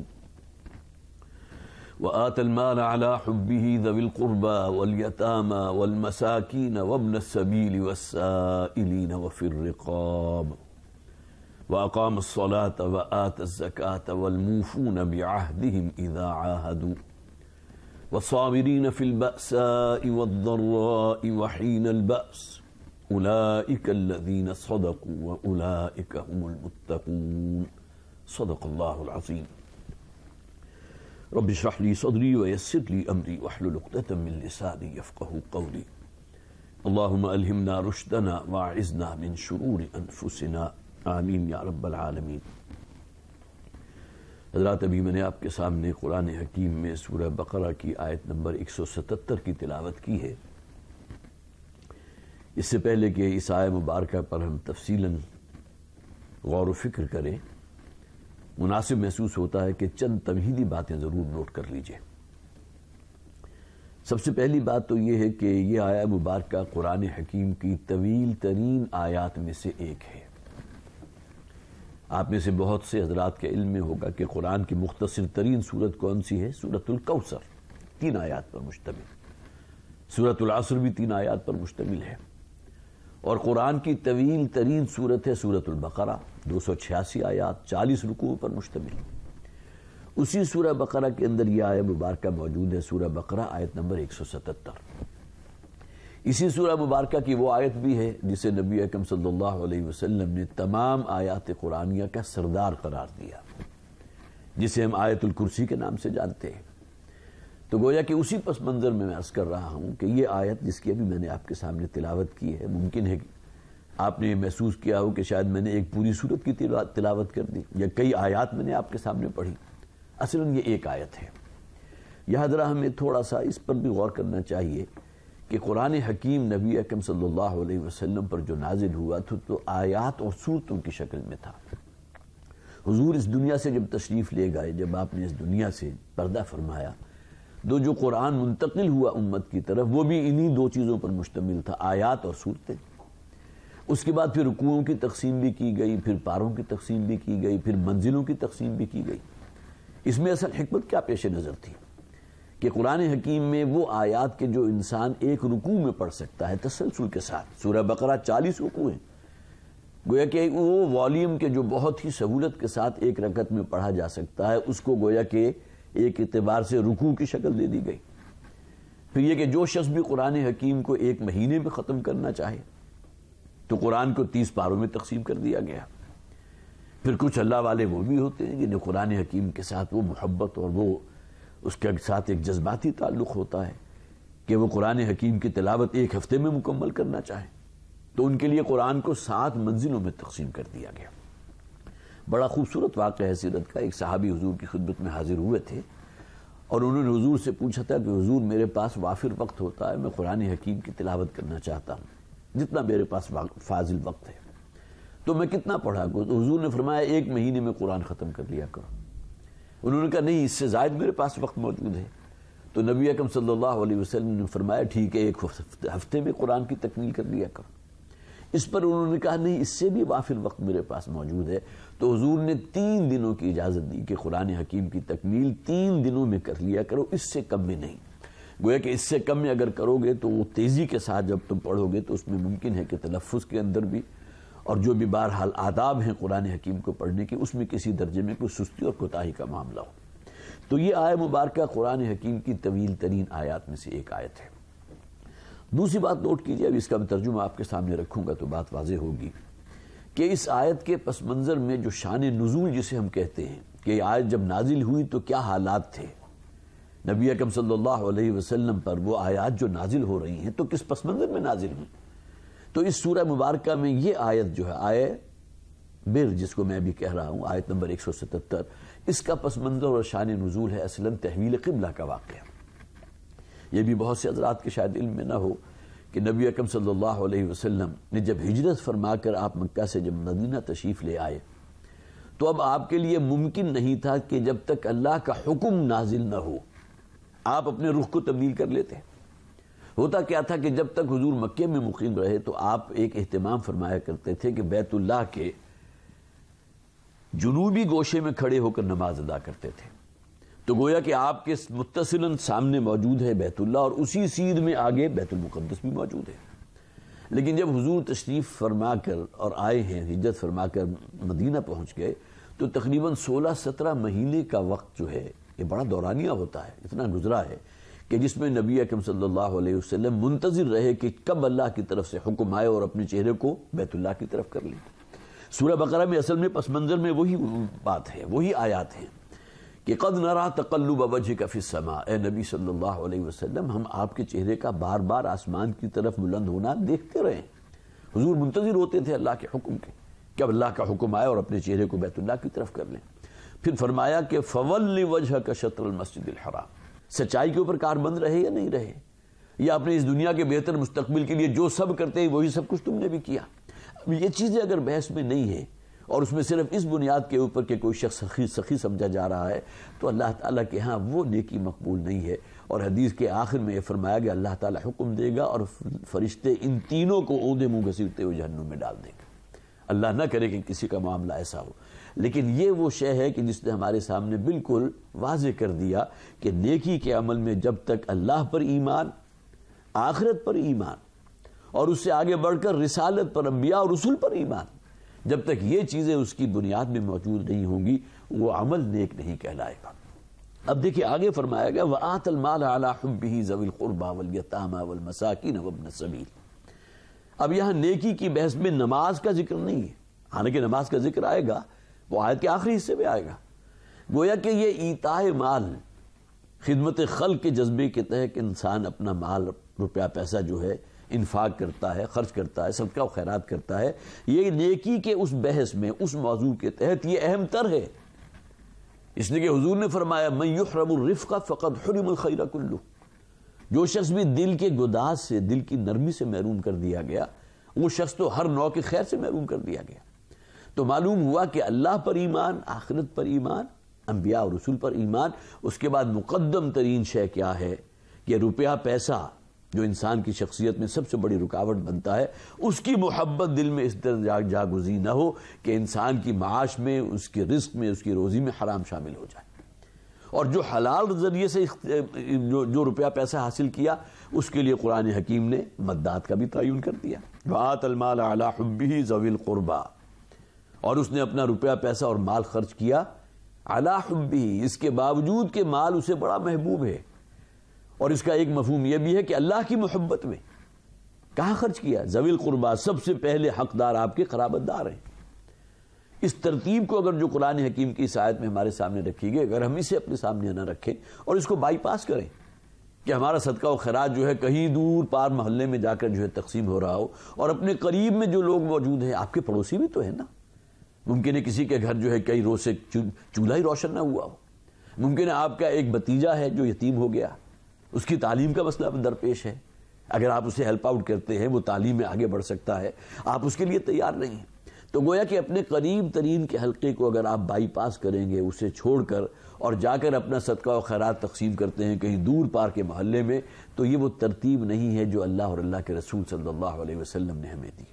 وآت المال على حبه ذوي القربى واليتامى والمساكين وابن السبيل والسائلين وفي الرقاب وأقام الصلاة وآت الزكاة والموفون بعهدهم إذا عاهدوا والصابرين في البأساء والضراء وحين البأس أولئك الذين صدقوا وأولئك هم المتقون صدق الله العظيم रब्बि इश्रह ली सदरी व यस्सिर ली अमरी वहलुल उक़्दतम मिन लिसानी यफ़क़हू क़ौली अल्लाहुम्मा अल्हिमना रुश्दना व अइज़ना मिन शुरूरि अनफुसिना आमीन या रब्बल आलमीन। हज़रात, अभी मैंने आपके सामने कुरान हकीम में सूरह बकरा की आयत नंबर 177 की तिलावत की है। इससे पहले कि इस आय मुबारक पर हम तफसीलन गौर व फिक्र करें, मुनासिब महसूस होता है कि चंद तमहीदी बातें ज़रूर नोट कर लीजिए। सबसे पहली बात तो यह है कि यह आया मुबारक कुरान हकीम की तवील तरीन आयात में से एक है। आप में से बहुत से हजरात के इल्म में होगा कि कुरान की मुख्तसर तरीन सूरत कौन सी है। सूरतुल कौसर 3 आयात पर मुश्तमिल, सूरतुल असर भी 3 आयात पर मुश्तमिल है और कुरान की तवील तरीन सूरत है सूरतुल बकरा, 286 आयात 40 रुकूओं पर मुश्तमिल। उसी सूरह बकरा के अंदर यह आयत मुबारक मौजूद है, सूरह बकरा आयत नंबर 177। इसी सूरह मुबारक की वो आयत भी है जिसे नबी अकरम सल्लल्लाहु अलैहि वसल्लम ने तमाम आयात कुरानिया का सरदार करार दिया, जिसे हम आयतुल कुर्सी के नाम से जानते हैं। तो गोया कि उसी पस मंज़र में मैं अर्ज़ कर रहा हूँ कि ये आयत जिसकी अभी मैंने आपके सामने तिलावत की है, मुमकिन है कि आपने महसूस किया हो कि शायद मैंने एक पूरी सूरत की तिलावत कर दी या कई आयत मैंने आपके सामने पढ़ी, असलन ये एक आयत है। यह ज़रा हमें थोड़ा सा इस पर भी गौर करना चाहिए कि कुरान हकीम नबी अकरम सल्लल्लाहु अलैहि वसल्लम पर जो नाजिल हुआ था तो आयत और सूरतों की शक्ल में था। हुजूर इस दुनिया से जब तशरीफ़ ले गए, जब आपने इस दुनिया से पर्दा फरमाया तो जो कुरान मुंतकिल हुआ उम्मत की तरफ वो भी इन्हीं 2 चीज़ों पर मुश्तमिल था, आयात और सूरतें। उसके बाद फिर रुकूओं की तकसीम भी की गई, फिर पारों की तकसीम भी की गई, फिर मंजिलों की तकसीम भी की गई। इसमें असल हिकमत क्या पेश नज़र थी कि कुरान हकीम में वो आयात के जो इंसान एक रुकू में पढ़ सकता है तसलसल के साथ, सूरह बकरा 40 रुकू हैं, गोया कि वो वॉलीम के जो बहुत ही सहूलत के साथ एक रकत में पढ़ा जा सकता है, उसको गोया कि एक एतबार से रुकू की शक्ल दे दी गई। फिर यह कि जो शख्स भी कुरान हकीम को एक महीने में ख़त्म करना चाहे तो कुरान को 30 पारों में तकसीम कर दिया गया। फिर कुछ अल्लाह वाले वो भी होते हैं जिन्हें कुरान हकीम के साथ वो मोहब्बत और वो उसके साथ एक जज्बाती ताल्लुक़ होता है कि वो कुरान हकीम की तिलावत एक हफ़्ते में मुकम्मल करना चाहें, तो उनके लिए कुरान को 7 मंजिलों में तकसीम कर दिया गया। बड़ा खूबसूरत वाक़या है सीरत का। एक सहाबी हुजूर की खिदमत में हाजिर हुए थे और उन्होंने हुजूर से पूछा था कि हुजूर मेरे पास वाफिर वक्त होता है, मैं कुरान हकीम की तिलावत करना चाहता हूँ, जितना मेरे पास फाजिल वक्त है, तो मैं कितना पढ़ा करूँ? तो हुजूर ने फरमाया एक महीने में कुरान ख़त्म कर लिया करो। उन्होंने कहा नहीं, इससे ज़ायद मेरे पास वक्त मौजूद है। तो नबी अकरम सल्लल्लाहु अलैहि वसल्लम ने फरमाया ठीक है, एक हफ्ते में कुरान की तकमील कर लिया करो। इस पर उन्होंने कहा नहीं, इससे भी वाफिल वक्त मेरे पास मौजूद है। तो हुजूर ने 3 दिनों की इजाज़त दी कि कुरान हकीम की तकमील 3 दिनों में कर लिया करो, इससे कम में नहीं। गोया कि इससे कम में अगर करोगे तो वो तेज़ी के साथ जब तुम पढ़ोगे तो उसमें मुमकिन है कि तलफ़ुज़ के अंदर भी और जो भी बहरहाल आदाब हैं कुरान हकीम को पढ़ने के, उसमें किसी दर्जे में कोई सुस्ती और कोताही का मामला हो। तो ये आय मुबारक कुरान हकीम की तवील तरीन आयात में से एक आयत है। दूसरी बात नोट कीजिए, अब इसका मैं तर्जुमा आपके सामने रखूँगा तो बात वाज़ेह होगी कि इस आयत के पस मंज़र में जो शान नुज़ूल जिसे हम कहते हैं कि आयत जब नाजिल हुई तो क्या हालात थे, नबी अकरम सल्लल्लाहु अलैहि वसल्लम पर वो आयत जो नाजिल हो रही हैं तो किस पस मंज़र में नाजिल हुई। तो इस सूरह मुबारक में ये आयत जो है, आय बिर जिसको मैं भी कह रहा हूँ, आयत नंबर 177, इसका पस मंज़र और शान नुज़ूल है असलन तहवील क़िबला का वाक़या। ये भी बहुत से हज़रात के शायद इल्म में ना हो कि नबी अकरम सल्लल्लाहु अलैहि वसल्लम ने जब हिजरत फरमा कर आप मक्का से जब मदीना तशरीफ़ ले आए तो अब आपके लिए मुमकिन नहीं था कि जब तक अल्लाह का हुक्म नाजिल न हो आप अपने रुख को तब्दील कर लेते। होता क्या था कि जब तक हुजूर मक्के में मुक़ीम रहे तो आप एक अहतमाम फरमाया करते थे कि बैतुल्लाह के जुनूबी गोशे में खड़े होकर नमाज अदा करते थे। तो गोया कि आपके मुत्तसिलन सामने मौजूद है बैतुल्लाह और उसी सीध में आगे बैतुल मुक़द्दस भी मौजूद है। लेकिन जब हुजूर तशरीफ़ फरमा कर और आए हैं, हिज्जत फरमा कर मदीना पहुँच गए तो तकरीबन 16-17 महीने का वक्त जो है ये बड़ा दौरानिया होता है, इतना गुजरा है कि जिसमें नबी अकरम सल्लल्लाहु अलैहि वसल्लम मुंतज़िर रहे कि कब अल्लाह की तरफ से हुक्म आए और अपने चेहरे को बैतुल्लाह की तरफ कर लें। सूरह बकरा में असल में पस मंज़र में वही बात है, वही आयात है कि कद नरा तक़ल्लुब वजहिका फ़िस्समा, ए नबी सल्लल्लाहु अलैहि वसल्लम हम आपके चेहरे का बार बार आसमान की तरफ बुलंद होना देखते रहे। हुजूर मुंतज़िर होते थे अल्लाह के हुक्म के कि अब अल्लाह का हुक्म आए और अपने चेहरे को बैतुल्लाह की तरफ कर लें। फिर फरमाया कि फ़वल्लि वजहक शत्र मस्जिदिल हराम, सच्चाई के ऊपर कारबंद रहे या नहीं रहे, या अपने इस दुनिया के बेहतर मुस्तकबिल के लिए जो सब करते हैं वही सब कुछ तुमने भी किया। ये चीज़ें अगर बहस में नहीं है और उसमें सिर्फ इस बुनियाद के ऊपर कि कोई शख्स सखी समझा जा रहा है तो अल्लाह ताला के यहाँ वो नेकी मकबूल नहीं है। और हदीस के आखिर में ये फरमाया गया अल्लाह ताला हुक्म देगा और फरिश्ते इन तीनों को औंधे मुँह घसीटते हुए जहन्नुम में डाल देंगे। अल्लाह ना करे कि किसी का मामला ऐसा हो, लेकिन ये वो शय है कि जिसने हमारे सामने बिल्कुल वाज़े कर दिया कि नेकी के अमल में जब तक अल्लाह पर ईमान, आखिरत पर ईमान और उससे आगे बढ़कर रिसालत पर, अंबिया और रसूल पर ईमान, जब तक ये चीज़ें उसकी बुनियाद में मौजूद नहीं होंगी वो अमल नेक नहीं कहलाएगा। अब देखिए आगे फरमाया गया व आतल माल अला हुब्बिही ज़विल क़ुरबा वल यतामा वल मसाकिन वब्न सबील। अब यहाँ नेकी की बहस में नमाज का जिक्र नहीं है, हालांकि नमाज का जिक्र आएगा, वो आयत के आखिरी हिस्से में आएगा। गोया कि ये ईताए माल, खिदमत खल्क के जज्बे के तहत इंसान अपना माल, रुपया पैसा जो है इन्फाक करता है, खर्च करता है, सदका व खैरात करता है, ये नेकी के उस बहस में, उस मौजू के तहत ये अहम तर है। इसलिए कि हुजूर ने फरमाया मन युहरमुर रिफ़क़ा फ़क़द हुरिमल ख़ैरा कुल्लू, जो शख्स भी दिल के गुदास से, दिल की नरमी से महरूम कर दिया गया वो शख्स तो हर नौ के खैर से महरूम कर दिया गया। तो मालूम हुआ कि अल्लाह पर ईमान, आखिरत पर ईमान, अंबिया और रसूल पर ईमान, उसके बाद मुक़द्दम तरीन शय क्या है कि रुपया पैसा जो इंसान की शख्सियत में सबसे बड़ी रुकावट बनता है, उसकी मोहब्बत दिल में इस तरह जागुजी ना हो कि इंसान की माश में, उसके रिस्क में, उसकी रोज़ी में हराम शामिल हो जाए। और जो हलाल ज़रिए से जो रुपया पैसा हासिल किया उसके लिए कुरान हकीम ने मदद का भी तयन कर दिया वातल माल अला हुब्बिही ज़विल क़ुरबा, और उसने अपना रुपया पैसा और माल खर्च किया अला हुब्बिही, इसके बावजूद कि माल उसे बड़ा महबूब है। और इसका एक मफहूम यह भी है कि अल्लाह की मोहब्बत में कहाँ खर्च किया, ज़विल क़ुरबा सबसे पहले हकदार आपके क़राबतदार हैं। इस तरतीब को अगर जो कुरान हकीम की इस आयत में हमारे सामने रखी गई, अगर हम इसे अपने सामने ना रखें और इसको बाईपास करें कि हमारा सदका व खैरात जो है कहीं दूर पार मोहल्ले में जाकर जो है तकसीम हो रहा हो और अपने करीब में जो लोग मौजूद हैं, आपके पड़ोसी भी तो है ना, मुमकिन है किसी के घर जो है कई रोज़ से चूल्हा ही रोशन ना हुआ हो, मुमकिन है आपका एक भतीजा है जो यतीम हो गया, उसकी तालीम का मसला दरपेश है, अगर आप उसे हेल्प आउट करते हैं वो तालीम में आगे बढ़ सकता है, आप उसके लिए तैयार नहीं हैं। तो गोया कि अपने करीब तरीन के हलके को अगर आप बाईपास करेंगे, उसे छोड़कर और जाकर अपना सदका और खैरात तकसीम करते हैं कहीं दूर पार के महल्ले में, तो ये वो तरतीब नहीं है जो अल्लाह और अल्लाह के रसूल सल्लल्लाहु अलैहि वसल्लम ने हमें दी।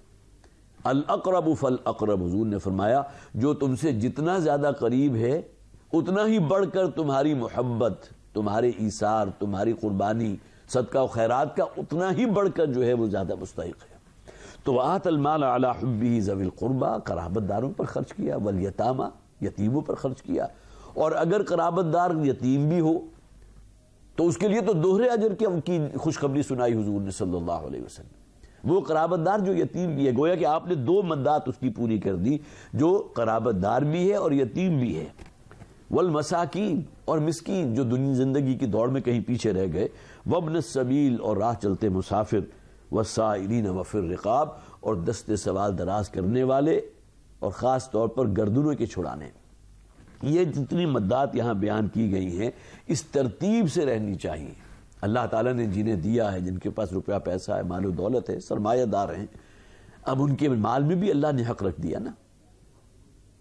अल अक़रब फल अक़रब, हुज़ूर ने फरमाया जो तुमसे जितना ज़्यादा करीब है उतना ही बढ़कर तुम्हारी मोहब्बत, तुम्हारे ईसार, तुम्हारी कुर्बानी, सदका व खैरात का उतना ही बढ़कर जो है वो ज़्यादा मुस्तहिक़ है। तो आतल माल अला हुब्बिही ज़विल क़ुर्बा, कराबतदारों पर खर्च किया, वल यतामा, यतीमों पर खर्च किया, और अगर कराबतदार यतीम भी हो तो उसके लिए तो दोहरे अजर की खुशखबरी सुनाई हुजूर ने सल्लल्लाहु अलैहि वसल्लम। वो कराबतदार जो यतीम भी है, गोया कि आपने दो मदात उसकी पूरी कर दी, जो कराबतदार भी है और यतीम भी है। वल मसाकीन, और मिस्कीन जो दुनिया ज़िंदगी की दौड़ में कहीं पीछे रह गए, वब्न सबील, और राह चलते मुसाफिर, वसाइरीन वफिर रिकाब, और दस्ते सवाल दराज करने वाले, और ख़ास तौर पर गर्दनों के छुड़ाने। ये जितनी मद्दात यहाँ बयान की गई हैं इस तरतीब से रहनी चाहिए। अल्लाह ताला ने जिन्हें दिया है, जिनके पास रुपया पैसा है, मालो दौलत है, सरमायादार हैं, अब उनके माल में भी अल्लाह ने हक़ रख दिया ना।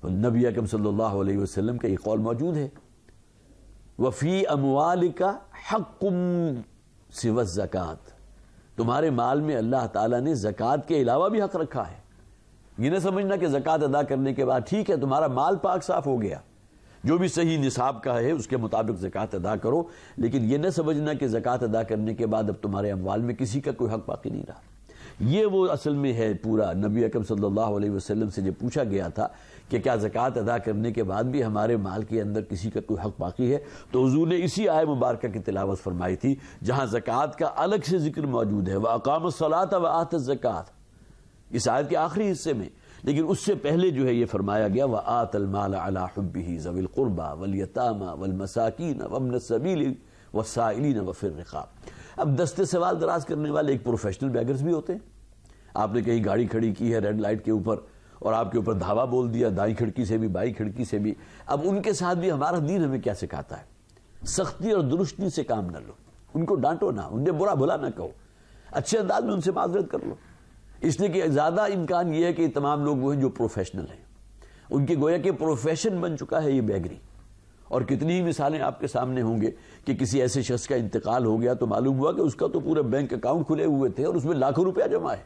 तो नबी अकरम सल्लल्लाहु अलैहि वसल्लम का ये कौल मौजूद है, वफ़ी अमवालिका हक़्क़ुम सिवा ज़कात, तुम्हारे माल में अल्लाह ताला ने ज़कात के अलावा भी हक़ रखा है। ये ना समझना कि ज़कात अदा करने के बाद ठीक है तुम्हारा माल पाक साफ़ हो गया, जो भी सही निसाब का है उसके मुताबिक ज़कात अदा करो, लेकिन ये ना समझना कि ज़कात अदा करने के बाद अब तुम्हारे अमवाल में किसी का कोई हक़ बाकी नहीं रहा। ये वो असल में है पूरा। नबी अकरम सल्लल्लाहु अलैहि वसल्लम से जब पूछा गया था कि क्या ज़कात अदा करने के बाद भी हमारे माल के अंदर किसी का कोई हक़ बाकी है, तो हुजूर ने इसी आय मुबारक की तिलावत फरमाई थी जहाँ ज़कात का अलग से जिक्र मौजूद है, व अक़ामस्सलात व आत ज़कात, इस आयत के आखिरी हिस्से में। लेकिन उससे पहले जो है ये फरमाया गया, व आतल माल अला हुब्बिही ज़विल क़ुर्बा वल यतामा वल मसाकीन वब्न सबील वस्साइलीन वफ़िर रिक़ाब। अब दस्ते सवाल दराज करने वाले एक प्रोफेशनल बैगर्स भी होते हैं। आपने कहीं गाड़ी खड़ी की है रेड लाइट के ऊपर और आपके ऊपर धावा बोल दिया, दाई खिड़की से भी बाई खिड़की से भी। अब उनके साथ भी हमारा दीन हमें क्या सिखाता है, सख्ती और दुरुस्ती से काम ना लो, उनको डांटो ना, उन्हें बुरा भला ना कहो, अच्छे अंदाज में उनसे माजरत कर लो। इसलिए कि ज़्यादा इम्कान ये है कि तमाम लोग वो हैं जो प्रोफेशनल हैं, उनके गोया के प्रोफेशन बन चुका है ये बैगरी। और कितनी ही मिसालें आपके सामने होंगे कि किसी ऐसे शख्स का इंतकाल हो गया तो मालूम हुआ कि उसका तो पूरे बैंक अकाउंट खुले हुए थे और उसमें लाखों रुपया जमा है,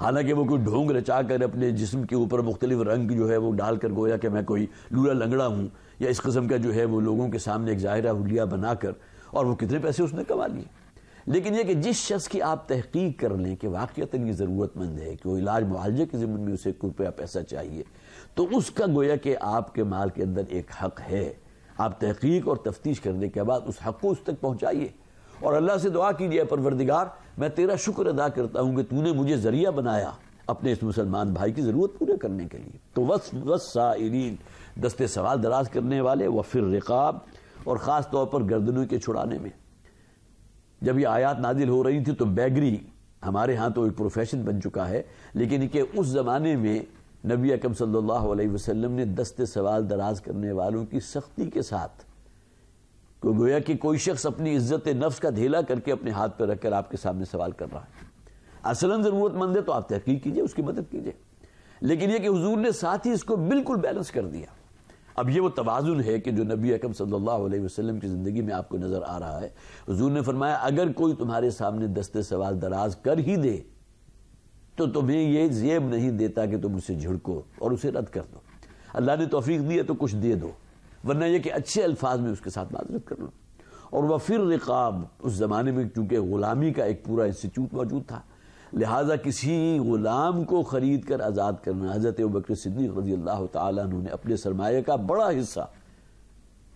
हालांकि वो कोई ढोंग रचा कर अपने जिस्म के ऊपर मुख्तलिफ रंग जो है वो डालकर गोया कि मैं कोई लूला लंगड़ा हूँ या इस किस्म का जो है वो लोगों के सामने एक ज़ाहिरा हुलिया बनाकर, और वो कितने पैसे उसने कमा लिए। लेकिन यह कि जिस शख्स की आप तहकीक कर लें कि वाक़ियतन ये ज़रूरतमंद है कि वो इलाज मुआलजे के ज़िम्मन में उसे कोई रुपया पैसा चाहिए, तो उसका गोया कि आपके माल के अंदर एक हक़ है। आप तहकीक और तफ्तीश करने के बाद उस हक़ को उस तक पहुँचाइए और अल्लाह से दुआ कीजिए, परवरदिगार मैं तेरा शुक्र अदा करता हूँ कि तूने मुझे ज़रिया बनाया अपने इस मुसलमान भाई की ज़रूरत पूरा करने के लिए। तो वस्साइरीन, दस्ते सवाल दराज करने वाले, वफ़िर रिक़ाब, और ख़ास तौर पर गर्दनों के छुड़ाने में। जब ये आयात नाजिल हो रही थी तो बैगरी हमारे यहाँ तो एक प्रोफेशन बन चुका है, लेकिन कि उस ज़माने में नबी अकरम सल्लल्लाहु अलैहि वसल्लम ने दस्ते सवाल दराज करने वालों की सख्ती के साथ, गोया कि कोई शख्स अपनी इज्जत नफ्स का ढेला करके अपने हाथ पर रखकर आपके सामने सवाल कर रहा है, असलन ज़रूरतमंद है तो आप तहकीक कीजिए, उसकी मदद कीजिए। लेकिन यह कि हुजूर ने साथ ही इसको बिल्कुल बैलेंस कर दिया। अब ये वो तवाज़ुन है कि जो नबी अकरम सल्लल्लाहु अलैहि वसल्लम की ज़िंदगी में आपको नज़र आ रहा है। हुजूर ने फरमाया अगर कोई तुम्हारे सामने दस्ते सवाल दराज कर ही दे तो तुम्हें ये ज़ेब नहीं देता कि तुम उसे झिड़को और उसे रद्द कर दो। अल्लाह ने तौफीक दी है तो कुछ दे दो, वरना यह कि अच्छे अल्फाज में उसके साथ माजरत कर लो। और वफ़िर रिक़ाब, उस ज़माने में चूँकि ग़ुलामी का एक पूरा इंस्टीट्यूट मौजूद था, लिहाजा किसी ग़ुलाम को ख़रीद कर आज़ाद करना। हज़रत अबू बकर सिद्दीक़ रज़ी अल्लाह ताला अन्हु ने अपने सरमाए का बड़ा हिस्सा,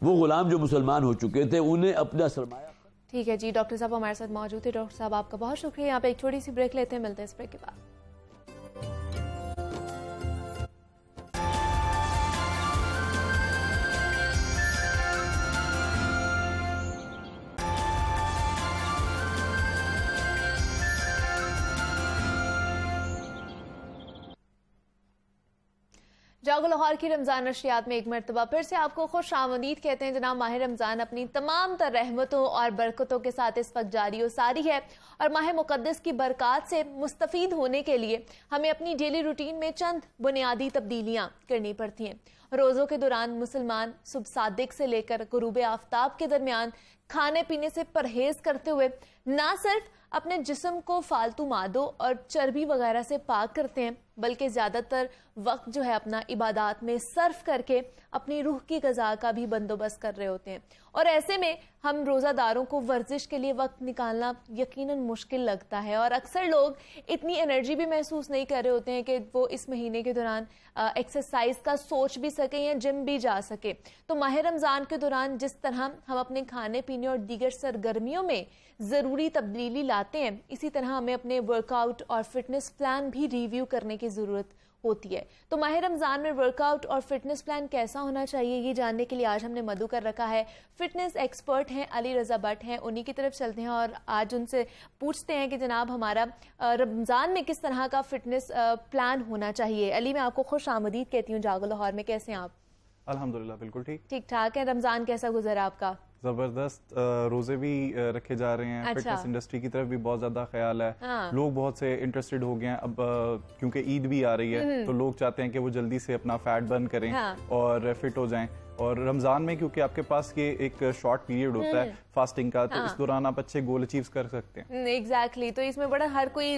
वो ग़ुलाम जो मुसलमान हो चुके थे, उन्हें अपना सरमाया। ठीक है जी, डॉक्टर साहब हमारे साथ मौजूद थे। डॉक्टर साहब आपका बहुत शुक्रिया। यहाँ पे एक छोटी सी ब्रेक लेते हैं, मिलते हैं इस ब्रेक के बाद। जागो लाहौर की रमज़ान नशरियात में एक मरतबा फिर से आपको खुश आमदीद कहते हैं। जनाब, माह रमज़ान अपनी तमाम तर रहमतों और बरकतों के साथ इस वक्त जारी और सारी है और माह मुकद्दस की बरक़ात से मुस्तफ़ीद होने के लिए हमें अपनी डेली रूटीन में चंद बुनियादी तब्दीलियाँ करनी पड़ती हैं। रोज़ों के दौरान मुसलमान सुबह सादिक से लेकर गुरूब आफ्ताब के दरमियान खाने पीने से परहेज़ करते हुए ना सिर्फ अपने जिस्म को फालतू मादों और चर्बी वगैरह से पाक करते हैं बल्कि ज़्यादातर वक्त जो है अपना इबादत में सर्फ करके अपनी रूह की ग़िज़ा का भी बंदोबस्त कर रहे होते हैं। और ऐसे में हम रोज़ादारों को वर्जिश के लिए वक्त निकालना यकीनन मुश्किल लगता है और अक्सर लोग इतनी एनर्जी भी महसूस नहीं कर रहे होते हैं कि वो इस महीने के दौरान एक्सरसाइज का सोच भी सकें या जिम भी जा सके। तो माह रमज़ान के दौरान जिस तरह हम अपने खाने पीने और दीगर सरगर्मियों में ज़रूरी तब्दीली लाते हैं, इसी तरह हमें अपने वर्कआउट और फिटनेस प्लान भी रिव्यू करने की ज़रूरत होती है। तो माह रमज़ान में वर्कआउट और फिटनेस प्लान कैसा होना चाहिए, ये जानने के लिए आज हमने मधु कर रखा है। फिटनेस एक्सपर्ट हैं, अली रज़ा भट्ट हैं, उन्हीं की तरफ चलते हैं और आज उनसे पूछते हैं कि जनाब हमारा रमज़ान में किस तरह का फिटनेस प्लान होना चाहिए। अली, मैं आपको खुश आमदीद कहती हूँ जागो लाहौर में। कैसे हैं आप? अल्हम्दुलिल्लाह बिल्कुल ठीक ठाक है। रमज़ान कैसा गुजरा आपका? जबरदस्त, रोजे भी रखे जा रहे हैं। अच्छा। फिटनेस इंडस्ट्री की तरफ भी बहुत ज्यादा ख्याल है। हाँ। लोग बहुत से इंटरेस्टेड हो गए हैं अब क्योंकि ईद भी आ रही है तो लोग चाहते हैं कि वो जल्दी से अपना फैट बर्न करें। हाँ। और फिट हो जाएं। और रमज़ान में क्योंकि आपके पास ये एक शॉर्ट पीरियड होता है फास्टिंग का, तो हाँ। इस दौरान आप अच्छे गोल अचीव कर सकते हैं। एग्जैक्टली, तो इसमें बड़ा हर कोई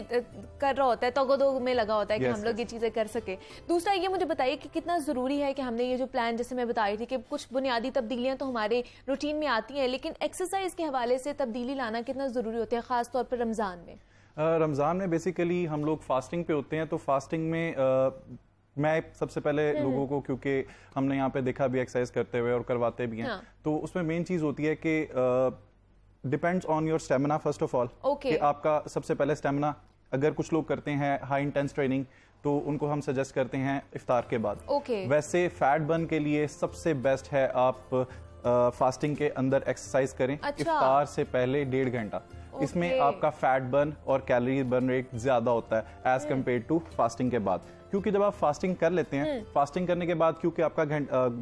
कर रहा होता है, तगोदो में लगा होता है कि हम लोग ये चीज़ें कर सके। दूसरा ये मुझे बताइए कि कितना ज़रूरी है कि हमने ये जो प्लान, जैसे मैं बताई थी कि कुछ बुनियादी तब्दीलियाँ तो हमारे रूटीन में आती हैं, लेकिन एक्सरसाइज के हवाले से तब्दीली लाना कितना ज़रूरी होता है ख़ासतौर पर रमज़ान में? रमज़ान में बेसिकली हम लोग फास्टिंग पे होते हैं, तो फास्टिंग में मैं सबसे पहले लोगों को, क्योंकि हमने यहाँ पे देखा भी एक्सरसाइज करते हुए और करवाते भी हैं। हाँ। तो उसमें मेन चीज़ होती है कि depends on your stamina first of all, कि आपका सबसे पहले स्टेमिना। अगर कुछ लोग करते हैं हाई इंटेंस ट्रेनिंग तो उनको हम सजेस्ट करते हैं इफ्तार के बाद। वैसे फैट बर्न के लिए सबसे बेस्ट है आप फास्टिंग के अंदर एक्सरसाइज करें। अच्छा। इफ्तार से पहले 1.5 घंटा। इसमें आपका फैट बर्न और कैलोरी बर्न रेट ज़्यादा होता है एज़ कम्पेयर टू फास्टिंग के बाद, क्योंकि जब आप फास्टिंग कर लेते हैं, फास्टिंग करने के बाद क्योंकि आपका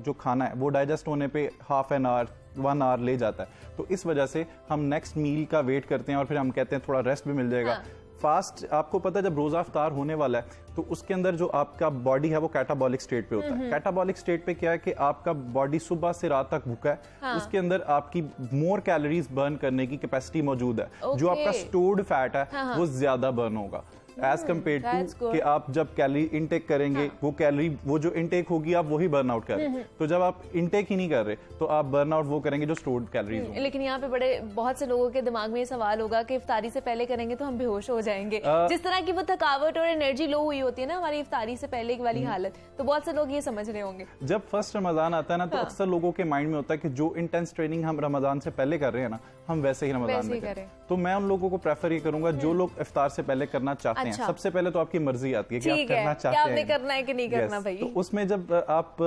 जो खाना है वो डाइजेस्ट होने पे हाफ एन आवर 1 आवर ले जाता है, तो इस वजह से हम नेक्स्ट मील का वेट करते हैं और फिर हम कहते हैं थोड़ा रेस्ट भी मिल जाएगा। हाँ। फास्ट आपको पता है जब रोज़ा इफ्तार होने वाला है तो उसके अंदर जो आपका बॉडी है वो कैटाबॉलिक स्टेट पे होता है। कैटाबॉलिक स्टेट पे क्या है कि आपका बॉडी सुबह से रात तक भूखा है। हाँ। उसके अंदर आपकी मोर कैलोरीज बर्न करने की कैपेसिटी मौजूद है। जो आपका स्टोर्ड फैट है वो ज्यादा बर्न होगा एज कम्पेयर टू कि आप जब कैलोरी इनटेक करेंगे। हाँ। वो कैलोरी वो जो इनटेक होगी आप वही बर्न आउट कर रहे हैं, तो जब आप इनटेक ही नहीं कर रहे तो आप बर्न आउट वो करेंगे जो स्टोर्ड कैलोरीज होंगी। लेकिन यहाँ पे बड़े बहुत से लोगों के दिमाग में ये सवाल होगा कि इफ्तारी से पहले करेंगे तो हम बेहोश हो जाएंगे। जिस तरह की वो थकावट और एनर्जी लो हुई होती है ना हमारी इफ्तारी से पहले की वाली हालत, तो बहुत से लोग ये समझ रहे होंगे। जब फर्स्ट रमजान आता है ना तो अक्सर लोगों के माइंड में होता है कि जो इंटेंस ट्रेनिंग हम रमजान से पहले कर रहे हैं ना हम वैसे ही रमजान में करें। तो मैं उन लोगों को प्रेफर ये करूंगा जो लोग इफ्तार से पहले करना चाहते हैं। अच्छा। सबसे पहले तो आपकी मर्जी आती है कि आप करना चाहते हैं, करना है कि नहीं करना भाई। तो उसमें जब आप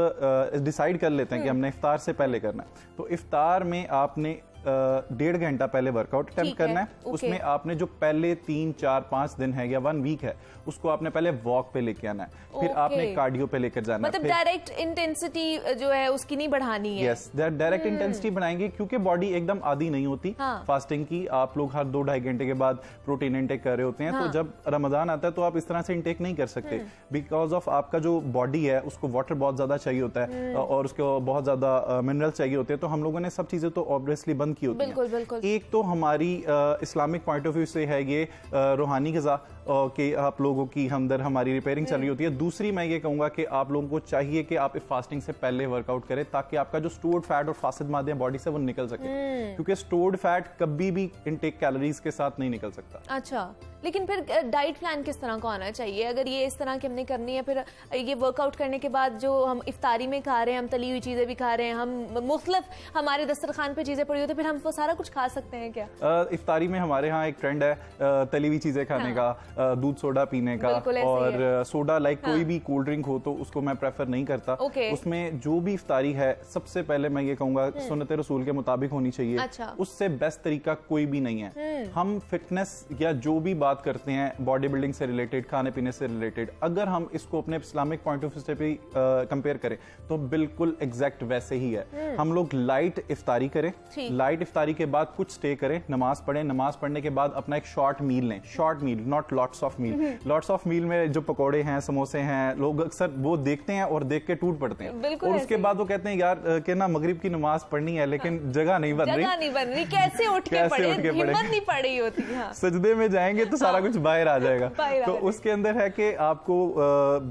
डिसाइड कर लेते हैं कि हमने इफ्तार से पहले करना है, तो इफ्तार में आपने 1.5 घंटा पहले वर्कआउट अटेम्प्ट करना है। उसमें आपने जो पहले 3, 4, 5 दिन है या 1 वीक है उसको आपने पहले वॉक पे लेके आना है, फिर आपने कार्डियो पे लेकर जाना है। मतलब डायरेक्ट इंटेंसिटी जो है उसकी नहीं बढ़ानी है। यस, डायरेक्ट इंटेंसिटी बढ़ाएंगे क्योंकि बॉडी एकदम आदी नहीं होती। हाँ। फास्टिंग की आप लोग हर 2-2.5 घंटे के बाद प्रोटीन इनटेक कर रहे होते हैं। हाँ। तो जब रमजान आता है तो आप इस तरह से इनटेक नहीं कर सकते बिकॉज ऑफ आपका जो बॉडी है उसको वाटर बहुत ज्यादा चाहिए होता है और उसको बहुत ज्यादा मिनरल चाहिए होते हैं। तो हम लोगों ने सब चीजें तो ऑब्वियसली की होती बिल्कुल, है। बिल्कुल। एक तो हमारी इस्लामिक पॉइंट ऑफ व्यू से है ये रूहानी ग़िज़ा कि आप लोगों की अंदर हमारी रिपेयरिंग चल रही होती है। दूसरी मैं ये कहूँगा कि आप लोगों को चाहिए कि आप फास्टिंग से पहले वर्कआउट करें ताकि आपका जो स्टोर्ड फैट और फासिद मादे बॉडी से वो निकल सके, क्योंकि स्टोर्ड फैट कभी भी इनटेक कैलोरीज के साथ नहीं निकल सकता। अच्छा, लेकिन फिर डाइट प्लान किस तरह का होना चाहिए? अगर ये इस तरह की हमने करनी है, फिर ये वर्कआउट करने के बाद जो हम इफ्तारी में खा रहे हैं, हम तली हुई चीज़ें भी खा रहे हैं, हम मुख्तलिफ हमारे दस्तरखान पर चीज़ें पड़ी होती है, फिर हम वो सारा कुछ खा सकते हैं क्या? इफ्तारी में हमारे यहाँ एक ट्रेंड है तली हुई चीज़ें खाने का, दूध सोडा पीने का, और सोडा लाइक कोई भी कोल्ड ड्रिंक हो तो उसको मैं प्रेफर नहीं करता। उसमें जो भी इफ्तारी है सबसे पहले मैं ये कहूँगा सुन्नत रसूल के मुताबिक होनी चाहिए, उससे बेस्ट तरीका कोई भी नहीं है। हम फिटनेस या जो भी बात करते हैं बॉडी बिल्डिंग से रिलेटेड, खाने पीने से रिलेटेड, अगर हम इसको अपने इस्लामिक पॉइंट ऑफ व्यू से भी कंपेयर करें तो बिल्कुल एग्जैक्ट वैसे ही है। हम लोग लाइट इफ्तारी करें, लाइट इफ्तारी के बाद कुछ स्टे करें, नमाज पढ़ें, नमाज पढ़ने के बाद अपना एक शॉर्ट मील लें, short meal not lots of meal. Lots of meal में जो पकौड़े हैं, समोसे हैं, लोग अक्सर वो देखते हैं और देख के टूट पड़ते हैं और उसके बाद वो कहते हैं यार कि ना मगरिब की नमाज पढ़नी है लेकिन जगह नहीं बन रही, कैसे उठ के पड़े, सजदे में जाएंगे तो सारा कुछ बाहर आ जाएगा। तो उसके अंदर है कि आपको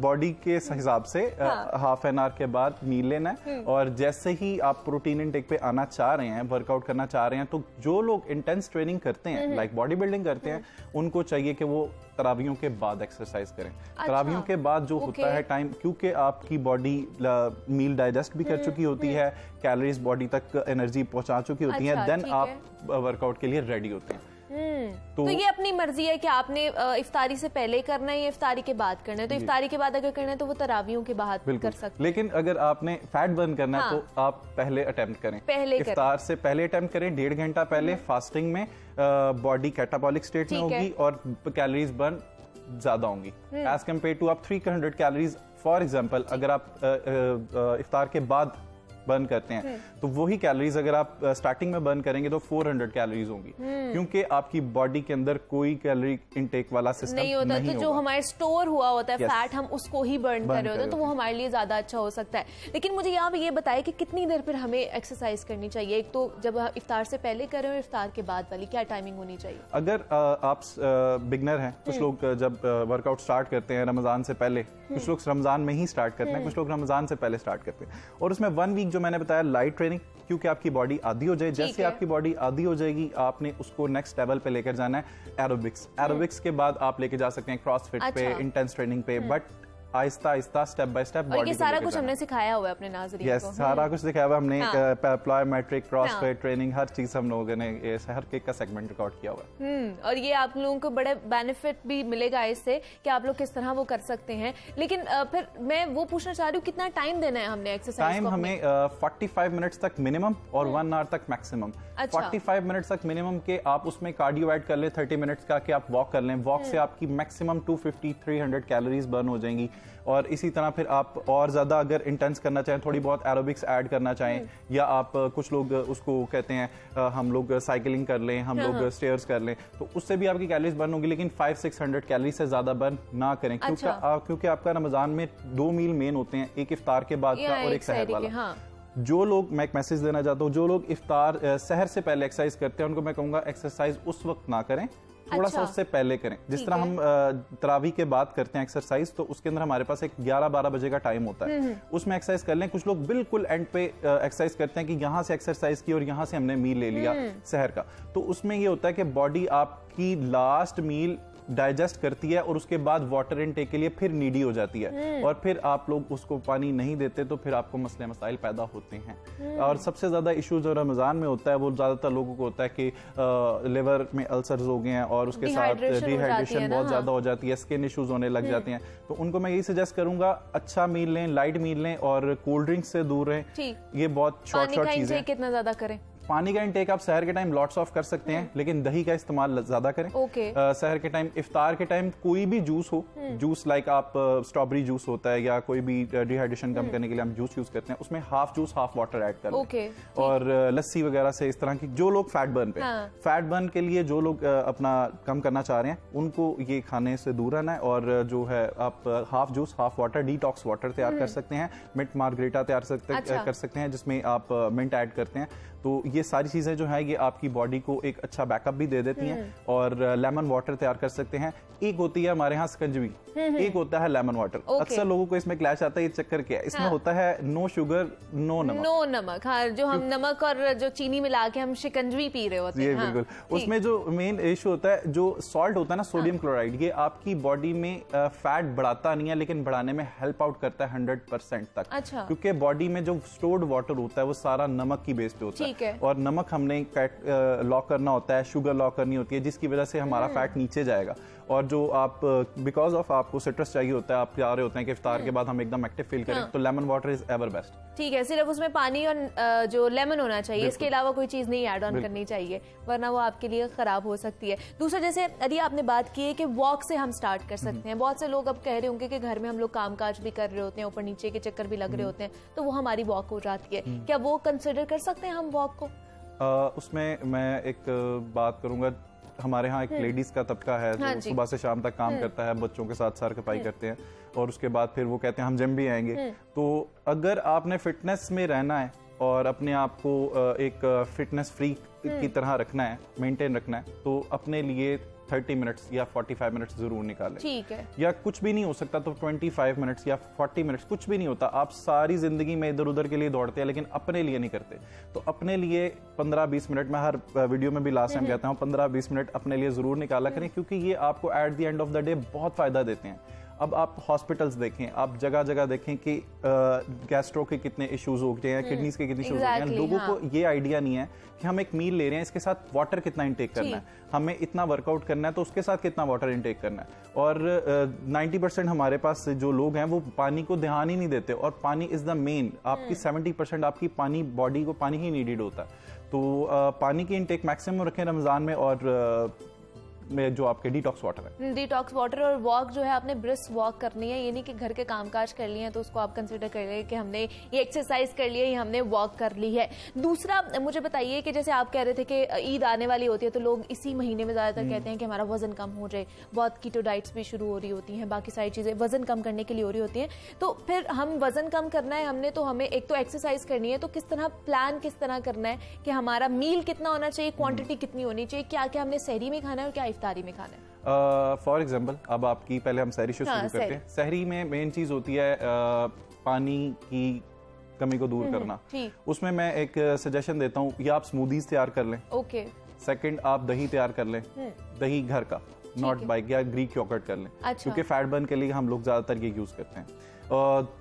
बॉडी के हिसाब से हाफ एन आवर के बाद मील लेना है, और जैसे ही आप प्रोटीन इनटेक पे आना चाह रहे हैं, वर्कआउट करना चाह रहे हैं, तो जो लोग इंटेंस ट्रेनिंग करते हैं लाइक बॉडी बिल्डिंग करते हैं उनको चाहिए कि वो तरावियों के बाद एक्सरसाइज करें। अच्छा, तरावियों के बाद जो होता है टाइम, क्योंकि आपकी बॉडी मील डाइजेस्ट भी कर चुकी होती है, कैलोरीज बॉडी तक एनर्जी पहुंचा चुकी होती है, देन आप वर्कआउट के लिए रेडी होते हैं। तो ये अपनी मर्जी है कि आपने इफ्तारी से पहले करना है या इफ्तारी के बाद करना है। तो इफ्तारी के बाद अगर करना है तो वो तरावियों के बाद कर सकते हैं, लेकिन अगर आपने फैट बर्न करना है तो आप पहले अटेम्प्ट करें, पहले इफ्तार से पहले अटेम्प्ट करें, 1.5 घंटा पहले। फास्टिंग में बॉडी कैटाबॉलिक स्टेट में होगी और कैलोरीज बर्न ज्यादा होंगी एज कम्पेयर टू आप 300 कैलोरीज फॉर एग्जाम्पल अगर आप इफ्तार के बाद बर्न करते हैं तो वही कैलोरीज अगर आप स्टार्टिंग में बर्न करेंगे तो 400 कैलोरीज होंगी, क्योंकि आपकी बॉडी के अंदर कोई कैलोरी इनटेक वाला सिस्टम नहीं होता। तो जो हमारे स्टोर हुआ होता है फैट हम उसको ही बर्न कर रहे होते हैं, तो वो हमारे लिए ज्यादा अच्छा हो सकता है। लेकिन मुझे यहाँ पे ये बताया कि कितनी देर पर हमें एक्सरसाइज करनी चाहिए, एक तो जब इफ्तार से पहले कर रहे हो, इफ्तार के बाद वाली क्या टाइमिंग होनी चाहिए? अगर आप बिगनर हैं, कुछ लोग जब वर्कआउट स्टार्ट करते हैं रमजान से पहले, कुछ लोग रमजान में ही स्टार्ट करते हैं, कुछ लोग रमजान से पहले स्टार्ट करते हैं, और उसमें 1 वीक जो मैंने बताया लाइट ट्रेनिंग, क्योंकि आपकी बॉडी आधी हो जाए, जैसे आपकी बॉडी आधी हो जाएगी आपने उसको नेक्स्ट लेवल पे लेकर जाना है एरोबिक्स। एरोबिक्स के बाद आप लेके जा सकते हैं क्रॉसफिट पे, इंटेंस ट्रेनिंग पे, but Aahista Aahista step by step body. सारा कुछ हमने सिखाया हुआ है अपने नाज़रीन को। सारा कुछ सिखाया हुआ हमने, प्लायोमेट्रिक, क्रॉसफिट ट्रेनिंग, हर चीज हम लोगों ने हर केक का सेगमेंट रिकॉर्ड किया हुआ है। और ये आप लोगों को बड़े बेनिफिट भी मिलेगा इससे कि आप लोग किस तरह वो कर सकते हैं। लेकिन फिर मैं वो पूछना चाह रही हूँ कितना टाइम देना है हमने एक्सरसाइज? टाइम हमें 45 मिनट्स तक मिनिमम और 1 आवर तक मैक्सिमम। 45 मिनट्स तक मिनिमम के आप उसमें कार्डियो ऐड कर लें, 30 मिनट्स का कि आप वॉक कर लें, वॉक से आपकी मैक्सिमम 250-300 कैलोरीज बर्न हो जाएंगी। और इसी तरह फिर आप और ज़्यादा अगर इंटेंस करना चाहें, थोड़ी बहुत एरोबिक्स ऐड करना चाहें, या आप कुछ लोग उसको कहते हैं हम लोग साइकिलिंग कर लें, हम लोग स्टेयर्स कर लें, तो उससे भी आपकी कैलोरीज बर्न होगी, लेकिन 500-600 कैलोरी से ज़्यादा बर्न ना करें। क्योंकि आपका रमज़ान में 2 मील मेन होते हैं, एक इफ्तार के बाद का और एक सहर वाला। जो लोग, मैं एक मैसेज देना चाहता हूँ, जो लोग सहर से पहले एक्सरसाइज करते हैं उनको मैं कहूँगा एक्सरसाइज उस वक्त ना करें, थोड़ा सा उससे पहले करें। जिस तरह हम तरावी के बाद करते हैं एक्सरसाइज, तो उसके अंदर हमारे पास एक 11-12 बजे का टाइम होता है, उसमें एक्सरसाइज कर लें। कुछ लोग बिल्कुल एंड पे एक्सरसाइज करते हैं कि यहाँ से एक्सरसाइज की और यहाँ से हमने मील ले लिया सहर का, तो उसमें ये होता है कि बॉडी आपकी लास्ट मील डाइजेस्ट करती है और उसके बाद वाटर इनटेक के लिए फिर नीडी हो जाती है, और फिर आप लोग उसको पानी नहीं देते तो फिर आपको मसले मसाइल पैदा होते हैं। और सबसे ज़्यादा इशू जो रमज़ान में होता है वो ज़्यादातर लोगों को होता है कि लिवर में अल्सर्स हो गए हैं और उसके साथ डिहाइड्रेशन बहुत ज़्यादा हो जाती है, स्किन इशूज़ होने लग जाते हैं। तो उनको मैं यही सजेस्ट करूँगा, अच्छा मील लें, लाइट मील लें और कोल्ड ड्रिंक्स से दूर रहें। ये बहुत शॉर्ट चीज़ है। कितना ज़्यादा करें पानी का इनटेक? आप सहर के टाइम लॉट्स ऑफ कर सकते हैं, लेकिन दही का इस्तेमाल ज्यादा करें। सहर के टाइम, इफ्तार के टाइम कोई भी जूस हो, जूस लाइक आप स्ट्रॉबेरी जूस होता है या कोई भी डिहाइड्रेशन कम करने के लिए हम जूस यूज करते हैं, उसमें half juice half water add कर लें, और लस्सी वगैरह से इस तरह की। जो लोग फैट बर्न पे फैट बर्न के लिए जो लोग अपना कम करना चाह रहे हैं उनको ये खाने से दूर रहना है, और जो है आप half juice half water detox water तैयार कर सकते हैं, मिंट मार्गरेटा तैयार कर सकते हैं जिसमें आप मिंट ऐड करते हैं। तो ये सारी चीज़ें जो है ये आपकी बॉडी को एक अच्छा बैकअप भी दे देती हैं। और लेमन वाटर तैयार कर सकते हैं, एक होती है हमारे यहाँ सिकंजवी, एक होता है लेमन वाटर। अक्सर लोगों को इसमें क्लैश आता है, ये चक्कर क्या है? इसमें होता है नो शुगर नो नमक। नो नमक, हाँ, जो हम नमक और जो चीनी मिला के हम शिकंजवी पी रहे होते हैं। बिल्कुल, उसमें जो मेन इशू होता है जो सॉल्ट होता है ना, सोडियम क्लोराइड, ये आपकी बॉडी में फैट बढ़ाता नहीं है लेकिन बढ़ाने में हेल्प आउट करता है 100% तक। क्योंकि बॉडी में जो स्टोर्ड वाटर होता है वो सारा नमक की बेस पे होता है, और नमक हमने लॉक करना होता है, शुगर लॉक करनी होती है, जिसकी वजह से हमारा फैट नीचे जाएगा। और जो आप बिकॉज ऑफ आपको सिट्रस चाहिए होता है, आप चाह रहे होते हैं कि इफ्तार के बाद हम एकदम एक्टिव फील करें, तो lemon water is ever best. ठीक है, सिर्फ उसमें पानी और जो लेमन होना चाहिए, इसके अलावा कोई चीज़ नहीं ऐड ऑन करनी चाहिए, वरना वो आपके लिए ख़राब हो सकती है। दूसरा, जैसे अली आपने बात की है कि वॉक से हम स्टार्ट कर सकते हैं, बहुत से लोग अब कह रहे होंगे कि घर में हम लोग काम काज भी कर रहे होते हैं, ऊपर नीचे के चक्कर भी लग रहे होते हैं, तो वो हमारी वॉक हो जाती है, क्या वो कंसिडर कर सकते हैं हम वॉक को? उसमें मैं एक बात करूँगा, हमारे यहाँ एक लेडीज़ का तबका है जो सुबह से शाम तक काम करता है, बच्चों के साथ सैर सपाई करते हैं, और उसके बाद फिर वो कहते हैं हम जिम भी आएंगे। तो अगर आपने फिटनेस में रहना है और अपने आप को एक फिटनेस फ्रीक की तरह रखना है, मेंटेन रखना है, तो अपने लिए 30 मिनट्स या 45 मिनट्स जरूर निकालें। ठीक है, या कुछ भी नहीं हो सकता तो 25 मिनट्स या 40 मिनट्स। कुछ भी नहीं होता, आप सारी जिंदगी में इधर उधर के लिए दौड़ते हैं लेकिन अपने लिए नहीं करते, तो अपने लिए 15-20 मिनट में, हर वीडियो में भी लास्ट टाइम कहता हूँ, 15-20 मिनट अपने लिए जरूर निकाला करें, क्योंकि ये आपको at the end of the day बहुत फायदा देते हैं। अब आप हॉस्पिटल्स देखें, आप जगह जगह देखें कि गैस्ट्रो के कितने इश्यूज हो गए हैं, किडनीज के कितने इश्यूज हो गए हैं, लोगों को ये आइडिया नहीं है कि हम एक मील ले रहे हैं, इसके साथ वाटर कितना इनटेक करना है, हमें इतना वर्कआउट करना है तो उसके साथ कितना वाटर इनटेक करना है। और 90% हमारे पास जो लोग हैं वो पानी को ध्यान ही नहीं देते, और पानी इज द मेन, आपकी 70% आपकी पानी, बॉडी को पानी ही नीडेड होता है। तो पानी की इनटेक मैक्सिमम रखें रमज़ान में, और में जो आपके डिटॉक्स वाटर है, डिटॉक्स वाटर और वॉक जो है, आपने ब्रिस्क वॉक करनी है, ये नहीं कि घर के कामकाज कर लिए हैं तो उसको आप कंसिडर कर लिए कि हमने ये एक्सरसाइज कर ली है, हमने वॉक कर ली है। दूसरा मुझे बताइए कि जैसे आप कह रहे थे कि ईद आने वाली होती है तो लोग इसी महीने में ज़्यादातर कहते हैं कि हमारा वजन कम हो जाए, बहुत कीटो डाइट्स भी शुरू हो रही होती हैं, बाकी सारी चीज़ें वजन कम करने के लिए हो रही होती हैं, तो फिर हम वजन कम करना है हमने, तो हमें एक तो एक्सरसाइज करनी है, तो किस तरह प्लान किस तरह करना है कि हमारा मील कितना होना चाहिए, क्वान्टिटी कितनी होनी चाहिए, क्या क्या हमने सहरी में खाना है और क्या तारी में खाना है? फॉर एग्जाम्पल, अब आपकी पहले हम सहरी से शुरू करते हैं। सहरी में मेन चीज होती है पानी की कमी को दूर करना। उसमें मैं एक सजेशन देता हूँ, या आप स्मूदीज तैयार कर लें, ओके। सेकंड, आप दही तैयार कर लें, दही घर का, नॉट बाय, या ग्रीक योगर्ट कर लें, क्योंकि फैट बर्न के लिए हम लोग ज्यादातर ये यूज करते हैं।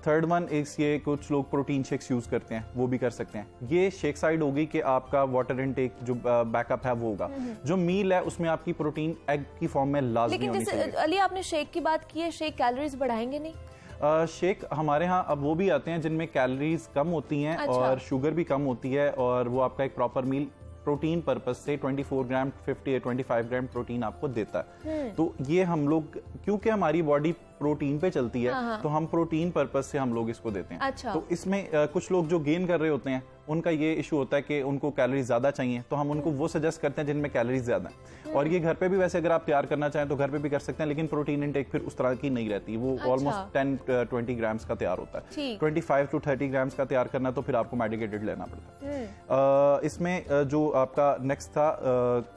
थर्ड वन इज, ये कुछ लोग प्रोटीन शेक्स यूज़ करते हैं, वो भी कर सकते हैं। ये शेक साइड होगी कि आपका वाटर इनटेक जो बैकअप है वो होगा। जो मील है उसमें आपकी प्रोटीन एग की फॉर्म में लाजमी होनी चाहिए। लेकिन अली आपने शेक की बात की है, शेक कैलोरीज बढ़ाएंगे नहीं? शेक हमारे यहाँ अब वो भी आते हैं जिनमें कैलोरीज कम होती हैं, अच्छा। और शुगर भी कम होती है, और वो आपका एक प्रॉपर मील प्रोटीन पर्पस से 24 ग्राम 25 ग्राम प्रोटीन आपको देता है। तो ये हम लोग, क्योंकि हमारी बॉडी प्रोटीन पे चलती है, तो हम प्रोटीन पर्पस से हम लोग इसको देते हैं। अच्छा। तो इसमें कुछ लोग जो गेन कर रहे होते हैं उनका ये इशू होता है कि उनको कैलोरीज ज़्यादा चाहिए, तो हम उनको वो सजेस्ट करते हैं जिनमें कैलोरीज ज़्यादा हैं। और ये घर पे भी, वैसे अगर आप तैयार करना चाहें तो घर पे भी कर सकते हैं, लेकिन प्रोटीन इनटेक फिर उस तरह की नहीं रहती, वो ऑलमोस्ट 10-20 ग्राम्स का तैयार होता है। 25 to 30 ग्राम्स का तैयार करना तो फिर आपको मेडिकेटेड लेना पड़ता है। इसमें जो आपका नेक्स्ट था,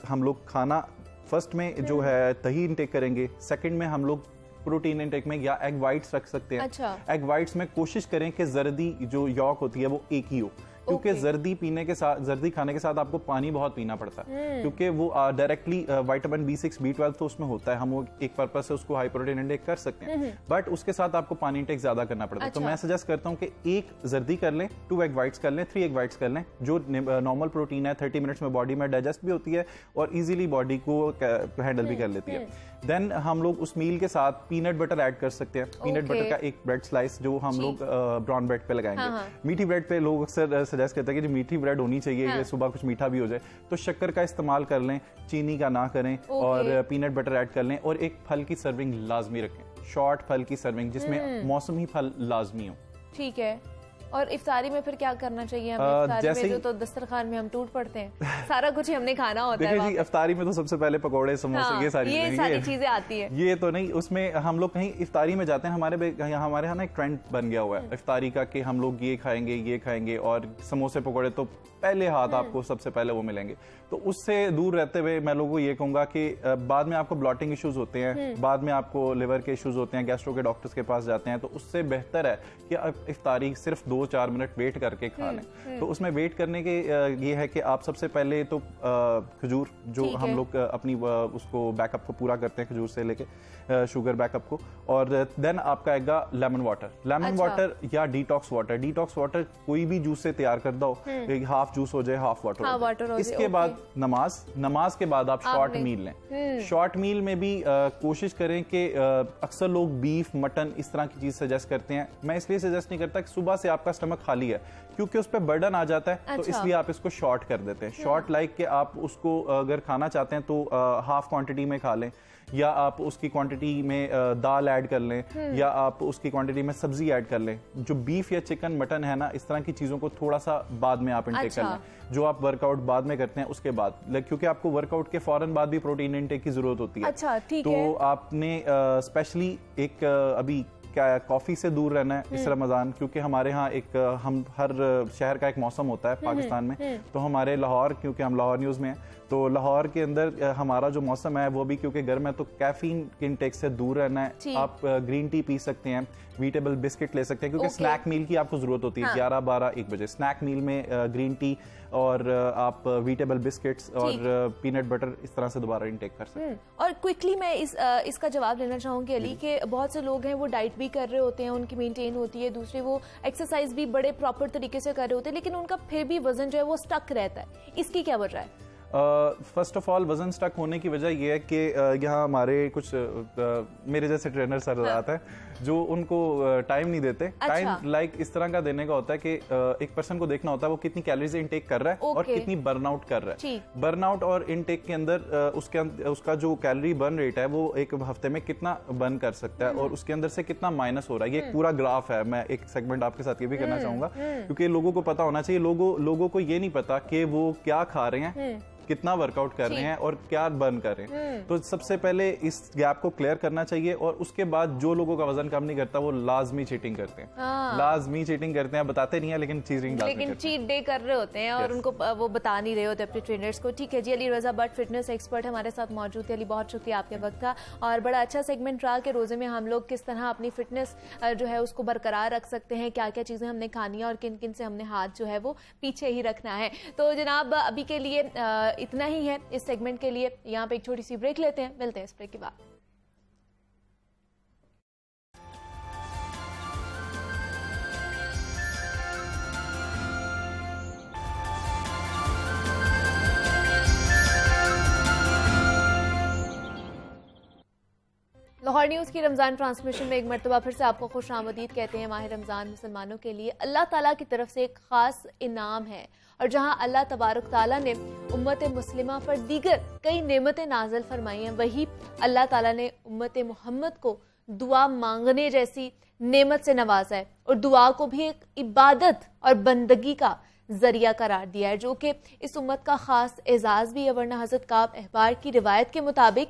हम लोग खाना फर्स्ट में जो है दही इनटेक करेंगे, सेकेंड में हम लोग प्रोटीन इनटेक में या एग वाइट्स रख सकते हैं। अच्छा। एग वाइट्स में कोशिश करें कि जर्दी जो यॉक होती है वो एक ही हो, क्योंकि जर्दी पीने के साथ, जर्दी खाने के साथ आपको पानी बहुत पीना पड़ता है, क्योंकि वो डायरेक्टली विटामिन B6, B12 तो उसमें होता है, हम वो एक पर्पस से उसको हाई प्रोटीन इंटेक कर सकते हैं, बट उसके साथ आपको पानी इंटेक ज्यादा करना पड़ता है। अच्छा। तो मैं सजेस्ट करता हूँ कि एक जर्दी कर लें, 2 एग वाइट्स कर लें, 3 एग वाइट्स कर लें, जो नॉर्मल प्रोटीन है 30 मिनट्स में बॉडी में डाइजेस्ट भी होती है और ईजिली बॉडी को हैंडल भी कर लेती है। देन हम लोग उस मील के साथ पीनट बटर ऐड कर सकते हैं। पीनट बटर का एक ब्रेड स्लाइस जो हम लोग ब्राउन ब्रेड पे लगाएंगे। मीठी ब्रेड पे लोग अक्सर सजेस्ट करते हैं कि जो मीठी ब्रेड होनी चाहिए, ये सुबह कुछ मीठा भी हो जाए, तो शक्कर का इस्तेमाल कर लें, चीनी का ना करें, और पीनट बटर ऐड कर लें, और एक फल की सर्विंग लाजमी रखें, शॉर्ट फल की सर्विंग, जिसमें मौसमी फल लाजमी हो। ठीक है, और इफ्तारी में फिर क्या करना चाहिए हमें? इफ्तारी में तो दस्तरखान में हम टूट पड़ते हैं, सारा कुछ ही हमने खाना होता है। देखिए जी, इफ्तारी में तो सबसे पहले पकोड़े, समोसे, हाँ, ये सारी चीजें आती है, ये तो नहीं, उसमें हम लोग कहीं इफ्तारी में जाते हैं, हमारे यहाँ ना एक ट्रेंड बन गया हुआ है इफ्तारी का कि हम लोग ये खाएंगे, ये खाएंगे, और समोसे पकौड़े तो पहले हाथ आपको सबसे पहले वो मिलेंगे। तो उससे दूर रहते हुए मैं लोगों को ये कहूँगा कि बाद में आपको ब्लॉटिंग इश्यूज होते हैं, बाद में आपको लिवर के इश्यूज होते हैं, गैस्ट्रो के डॉक्टर्स के पास जाते हैं, तो उससे बेहतर है कि आप इफ्तारी सिर्फ 2-4 मिनट वेट करके खा लें। तो उसमें वेट करने के ये है कि आप सबसे पहले तो खजूर जो हम लोग अपनी उसको बैकअप को पूरा करते हैं, खजूर से लेके शुगर बैकअप को, और देन आपका आएगा लेमन वाटर। लेमन वाटर या डिटॉक्स वाटर, डिटॉक्स वाटर कोई भी जूस से तैयार कर दो, हाफ जूस हो जाए हाफ वाटर। इसके बाद नमाज के बाद आप शॉर्ट मील लें। शॉर्ट मील में भी कोशिश करें कि अक्सर लोग बीफ मटन इस तरह की चीज सजेस्ट करते हैं, मैं इसलिए सजेस्ट नहीं करता कि सुबह से आपका स्टमक खाली है क्योंकि उस पर बर्डन आ जाता है। अच्छा। तो इसलिए आप इसको शॉर्ट कर देते हैं। शॉर्ट लाइक के आप उसको अगर खाना चाहते हैं तो हाफ क्वांटिटी में खा लें, या आप उसकी क्वांटिटी में दाल ऐड कर लें, या आप उसकी क्वांटिटी में सब्जी ऐड कर लें। जो बीफ या चिकन मटन है ना, इस तरह की चीज़ों को थोड़ा सा बाद में आप इनटेक कर लें, जो आप वर्कआउट बाद में करते हैं उसके बाद, क्योंकि आपको वर्कआउट के फौरन बाद भी प्रोटीन इनटेक की जरूरत होती है। अच्छा, ठीक है। तो आपने स्पेशली एक अभी क्या कॉफ़ी से दूर रहना है इस रमज़ान, क्योंकि हमारे यहाँ एक हम हर शहर का एक मौसम होता है पाकिस्तान में। तो हमारे लाहौर, क्योंकि हम लाहौर न्यूज़ में हैं, तो लाहौर के अंदर हमारा जो मौसम है वो भी क्योंकि गर्म है, तो कैफीन इनटेक से दूर रहना है। आप ग्रीन टी पी सकते हैं, वीटेबल बिस्किट ले सकते हैं, क्योंकि स्नैक मील की आपको ज़रूरत होती है 11, 12, 1 बजे। स्नैक मील में ग्रीन टी और आप वीटेबल बिस्किट्स और पीनट बटर इस तरह से दोबारा इनटेक कर सकते हैं। और क्विकली मैं इसका जवाब लेना चाहूँगी अली, कि बहुत से लोग हैं वो डाइट भी कर रहे होते हैं, उनकी मेंटेन होती है, दूसरे वो एक्सरसाइज भी बड़े प्रॉपर तरीके से कर रहे होते हैं, लेकिन उनका फिर भी वजन जो है वो स्टक रहता है, इसकी क्या वजह है? फर्स्ट ऑफ ऑल वज़न स्टक होने की वजह यह है कि यहाँ हमारे कुछ मेरे जैसे ट्रेनर सर आते हैं जो उनको टाइम नहीं देते। टाइम लाइक इस तरह का देने का होता है कि एक पर्सन को देखना होता है वो कितनी कैलोरीज इनटेक कर रहा है और कितनी बर्नआउट कर रहा है। बर्नआउट और इनटेक के अंदर उसका जो कैलोरी बर्न रेट है वो एक हफ्ते में कितना बर्न कर सकता है और उसके अंदर से कितना माइनस हो रहा है, ये एक पूरा ग्राफ है। मैं एक सेगमेंट आपके साथ ये भी करना चाहूँगा क्योंकि लोगों को पता होना चाहिए, लोगों को ये नहीं पता कि वो क्या खा रहे हैं, कितना वर्कआउट कर रहे हैं और क्या बर्न कर रहे हैं। तो सबसे पहले इस गैप को क्लियर करना चाहिए, और उसके बाद जो लोगों का वजन कम नहीं करता वो लाजमी चीटिंग करते हैं। लाजमी चीटिंग करते हैं, बताते नहीं है लेकिन चीट डे कर रहे होते हैं और उनको वो बता नहीं रहे होते अपने ट्रेनर्स को। ठीक है जी, अली रजा भट्ट फिटनेस एक्सपर्ट हमारे साथ मौजूद थे। अली, बहुत शुक्रिया आपके वक्त का, और बड़ा अच्छा सेगमेंट रहा कि रोजे में हम लोग किस तरह अपनी फिटनेस जो है उसको बरकरार रख सकते हैं, क्या क्या चीजें हमने खानी है और किन किन से हमने हाथ जो है वो पीछे ही रखना है। तो जनाब अभी के लिए इतना ही है इस सेगमेंट के लिए, यहाँ पे एक छोटी सी ब्रेक लेते हैं, मिलते हैं इस ब्रेक के बाद। लाहौर न्यूज़ की रमज़ान ट्रांसमिशन में एक मरतबा फिर से आपको खुश आमदीद कहते हैं। माह रमज़ान मुसलमानों के लिए अल्लाह ताला की तरफ से एक ख़ास इनाम है, और जहां अल्लाह तबारक ताला ने उम्मत मुस्लिमा पर दीगर कई नेमतें नाज़िल फरमाई हैं, वहीं अल्लाह ताला ने उम्मत मोहम्मद को दुआ मांगने जैसी नेमत से नवाजा है और दुआ को भी एक इबादत और बंदगी का जरिया करार दिया है, जो कि इस उम्मत का ख़ास एजाज़ भी है। वरना हज़रत काब अहबार की रिवायत के मुताबिक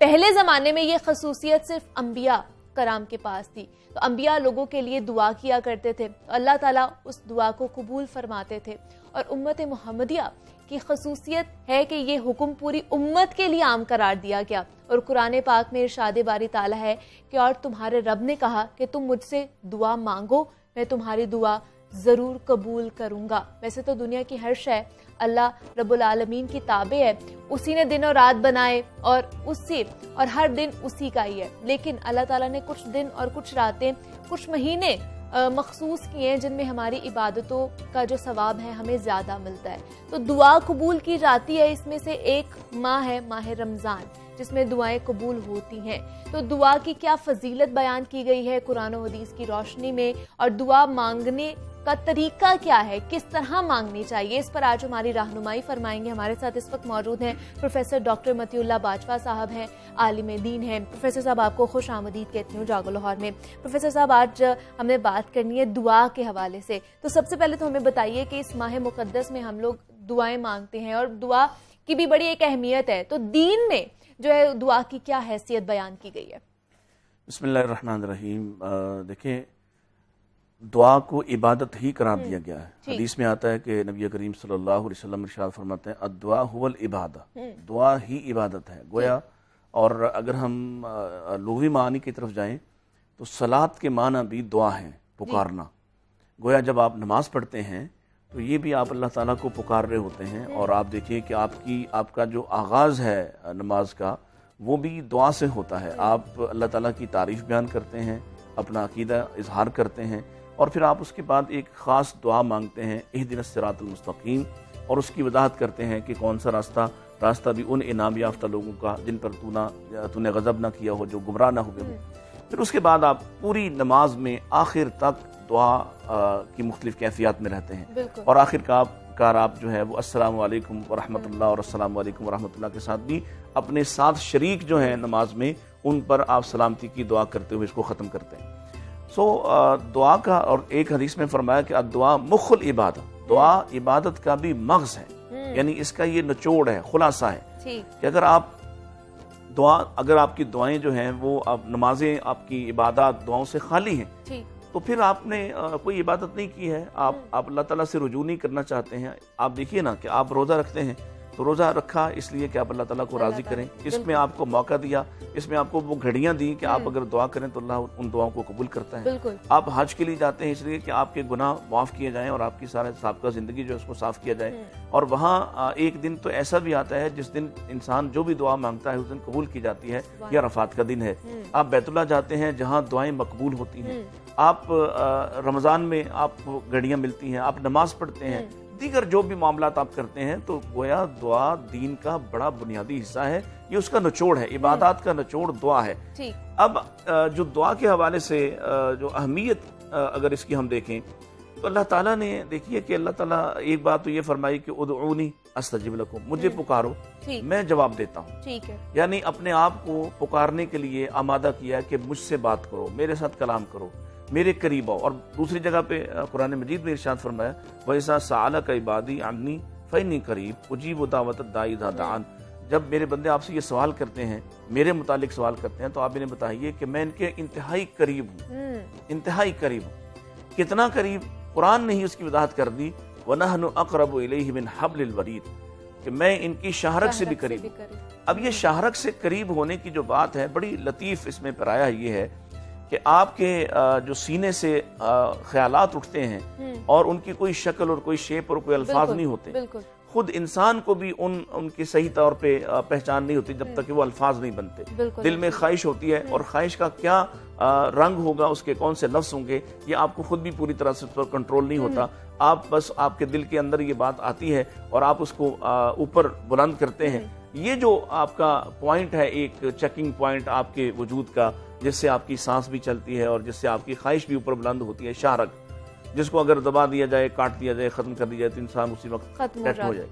पहले ज़माने में ये खसूसियत सिर्फ अम्बिया कराम के पास थी। तो अम्बिया लोगों के लिए दुआ किया करते थे, अल्लाह ताला उस दुआ को कबूल फरमाते थे, और उम्मत मुहम्मदिया की खसूसियत है कि ये हुक्म पूरी उम्मत के लिए आम करार दिया गया। और कुरान पाक में इरशाद बारी ताला है कि और तुम्हारे रब ने कहा कि तुम मुझसे दुआ मांगो, मैं तुम्हारी दुआ ज़रूर कबूल करूँगा। वैसे तो दुनिया की हर शय अल्लाह रब्बुल आलमीन की ताबे है, उसी ने दिन और रात बनाए और उसी और हर दिन उसी का ही है, लेकिन अल्लाह ताला ने कुछ दिन और कुछ रातें, कुछ महीने मखसूस किए हैं जिनमें हमारी इबादतों का जो सवाब है हमें ज़्यादा मिलता है। तो दुआ कबूल की जाती है, इसमें से एक माह है माह रमज़ान जिसमें दुआएं कबूल होती हैं। तो दुआ की क्या फजीलत बयान की गई है कुरान और हदीस की रोशनी में, और दुआ मांगने का तरीका क्या है, किस तरह मांगनी चाहिए, इस पर आज हमारी रहनुमाई फरमाएंगे। हमारे साथ इस वक्त मौजूद हैं प्रोफेसर डॉक्टर मतिउल्लाह बाजवा साहब हैं, आलिम दीन हैं। प्रोफेसर साहब आपको खुश आमदीद कहती हूँ जागो लाहौर में। प्रोफेसर साहब, आज हमें बात करनी है दुआ के हवाले से। तो सबसे पहले तो हमें बताइए कि इस माह मुकद्दस में हम लोग दुआएं मांगते हैं और दुआ की भी बड़ी एक अहमियत है, तो दीन में जो है दुआ की क्या हैसियत बयान की गई है? बिस्मिल्लाह रहमान रहीम। देखिए, दुआ को इबादत ही करार दिया गया है। हदीस में आता है कि नबी करीम सल्लल्लाहु अलैहि वसल्लम इरशाद फरमाते हैं अद्दुआ हुवल इबादा, दुआ ही इबादत है गोया। और अगर हम लुग़वी मानी की तरफ जाएं तो सलात के माना भी दुआ है, पुकारना। गोया जब आप नमाज पढ़ते हैं तो ये भी आप अल्लाह ताला को पुकार रहे होते हैं। और आप देखिए कि आपका जो आगाज़ है नमाज का वो भी दुआ से होता है। आप अल्लाह ताला की तारीफ़ बयान करते हैं, अपना अक़ीदा इजहार करते हैं और फिर आप उसके बाद एक ख़ास दुआ मांगते हैं इहदिनस सिरातुल मुस्तकीम, और उसकी वजाहत करते हैं कि कौन सा रास्ता भी उन इनाम याफ्ता लोगों का जिन पर तूने गज़ब ना किया हो, जो गुमराह ना हुए हो। फिर उसके बाद आप पूरी नमाज में आखिर तक दुआ की मुख्तलिफ कैफियत में रहते हैं और आखिर का आप जो है वो अस्सलामु अलैकुम व रहमतुल्लाह और अस्सलामु अलैकुम व रहमतुल्लाह के साथ भी अपने साथ शरीक जो है नमाज में उन पर आप सलामती की दुआ करते हुए इसको ख़त्म करते हैं। दुआ का, और एक हदीस में फरमाया कि दुआ मुखुल इबादत, दुआ इबादत का भी मग़ज़ है, यानी इसका ये निचोड़ है, खुलासा है कि अगर आपकी दुआएं जो हैं वो आप नमाजें आपकी इबादत दुआओं से खाली हैं तो फिर आपने कोई इबादत नहीं की है। आप अल्लाह ताला से रुजू नहीं करना चाहते हैं। आप देखिए ना कि आप रोज़ा रखते हैं तो रोज़ा रखा इसलिए कि आप अल्लाह ताला को राज़ी करें, इसमें आपको मौका दिया, इसमें आपको वो घड़ियाँ दी कि आप अगर दुआ करें तो अल्लाह उन दुआओं को कबूल करता है। आप हज के लिए जाते हैं इसलिए कि आपके गुनाह माफ़ किए जाएँ और आपकी सारे साबका ज़िंदगी जो है उसको साफ़ किया जाए। और वहाँ एक दिन तो ऐसा भी आता है जिस दिन इंसान जो भी दुआ मांगता है उस दिन कबूल की जाती है, या रफात का दिन है। आप बैतुल्लाह जाते हैं जहाँ दुआएँ मकबूल होती हैं, आप रमज़ान में आप घड़ियाँ मिलती हैं, आप नमाज पढ़ते हैं, दीगर जो भी मामलात आप करते हैं, तो गोया दुआ दीन का बड़ा बुनियादी हिस्सा है, ये उसका निचोड़ है, इबादत का निचोड़ दुआ है। अब जो दुआ के हवाले से जो अहमियत अगर इसकी हम देखें तो अल्लाह ताला ने, देखिए कि अल्लाह ताला एक बात तो ये फरमाई कि उदऊनी अस्तजिब लकुम, मुझे पुकारो मैं जवाब देता हूँ, यानी अपने आप को पुकारने के लिए आमादा किया कि मुझसे बात करो, मेरे साथ कलाम करो, मेरे करीब आओ। और दूसरी जगह पे कुरान मजीद में इरशाद फरमाया वैसा साला का इबादी अन्नी फ़ैनी करीब उजीब दावत दाई दान, जब मेरे बंदे आपसे ये सवाल करते हैं, मेरे मुतालिक सवाल करते हैं तो आप इन्हें बताइए कि मैं इनके इंतहाई करीब हूँ, इंतहाई करीब हूँ। कितना करीब, कुरान ने ही उसकी वजाहत कर दी वनहनु अक़रबु इलैहि मिन हब्लिल वरीद, कि मैं इनकी शहरक से भी करीब। अब ये शहरक से करीब होने की जो बात है बड़ी लतीफ़ इसमें पराया ये है कि आपके जो सीने से ख्यालात उठते हैं और उनकी कोई शक्ल और कोई शेप और कोई अल्फाज नहीं होते, खुद इंसान को भी उनकी सही तौर पे पहचान नहीं होती जब तक कि वो अल्फाज नहीं बनते। दिल में ख्वाहिश होती है और ख्वाहिश का क्या रंग होगा, उसके कौन से लफ्ज़ होंगे, ये आपको खुद भी पूरी तरह से तो कंट्रोल नहीं होता। आप बस आपके दिल के अंदर ये बात आती है और आप उसको ऊपर बुलंद करते हैं। ये जो आपका पॉइंट है, एक चेकिंग पॉइंट आपके वजूद का, जिससे आपकी सांस भी चलती है और जिससे आपकी ख्वाहिश भी ऊपर बुलंद होती है, शारक, जिसको अगर दबा दिया जाए, काट दिया जाए, ख़त्म कर दिया जाए तो इंसान उसी वक्त डेथ हो जाए।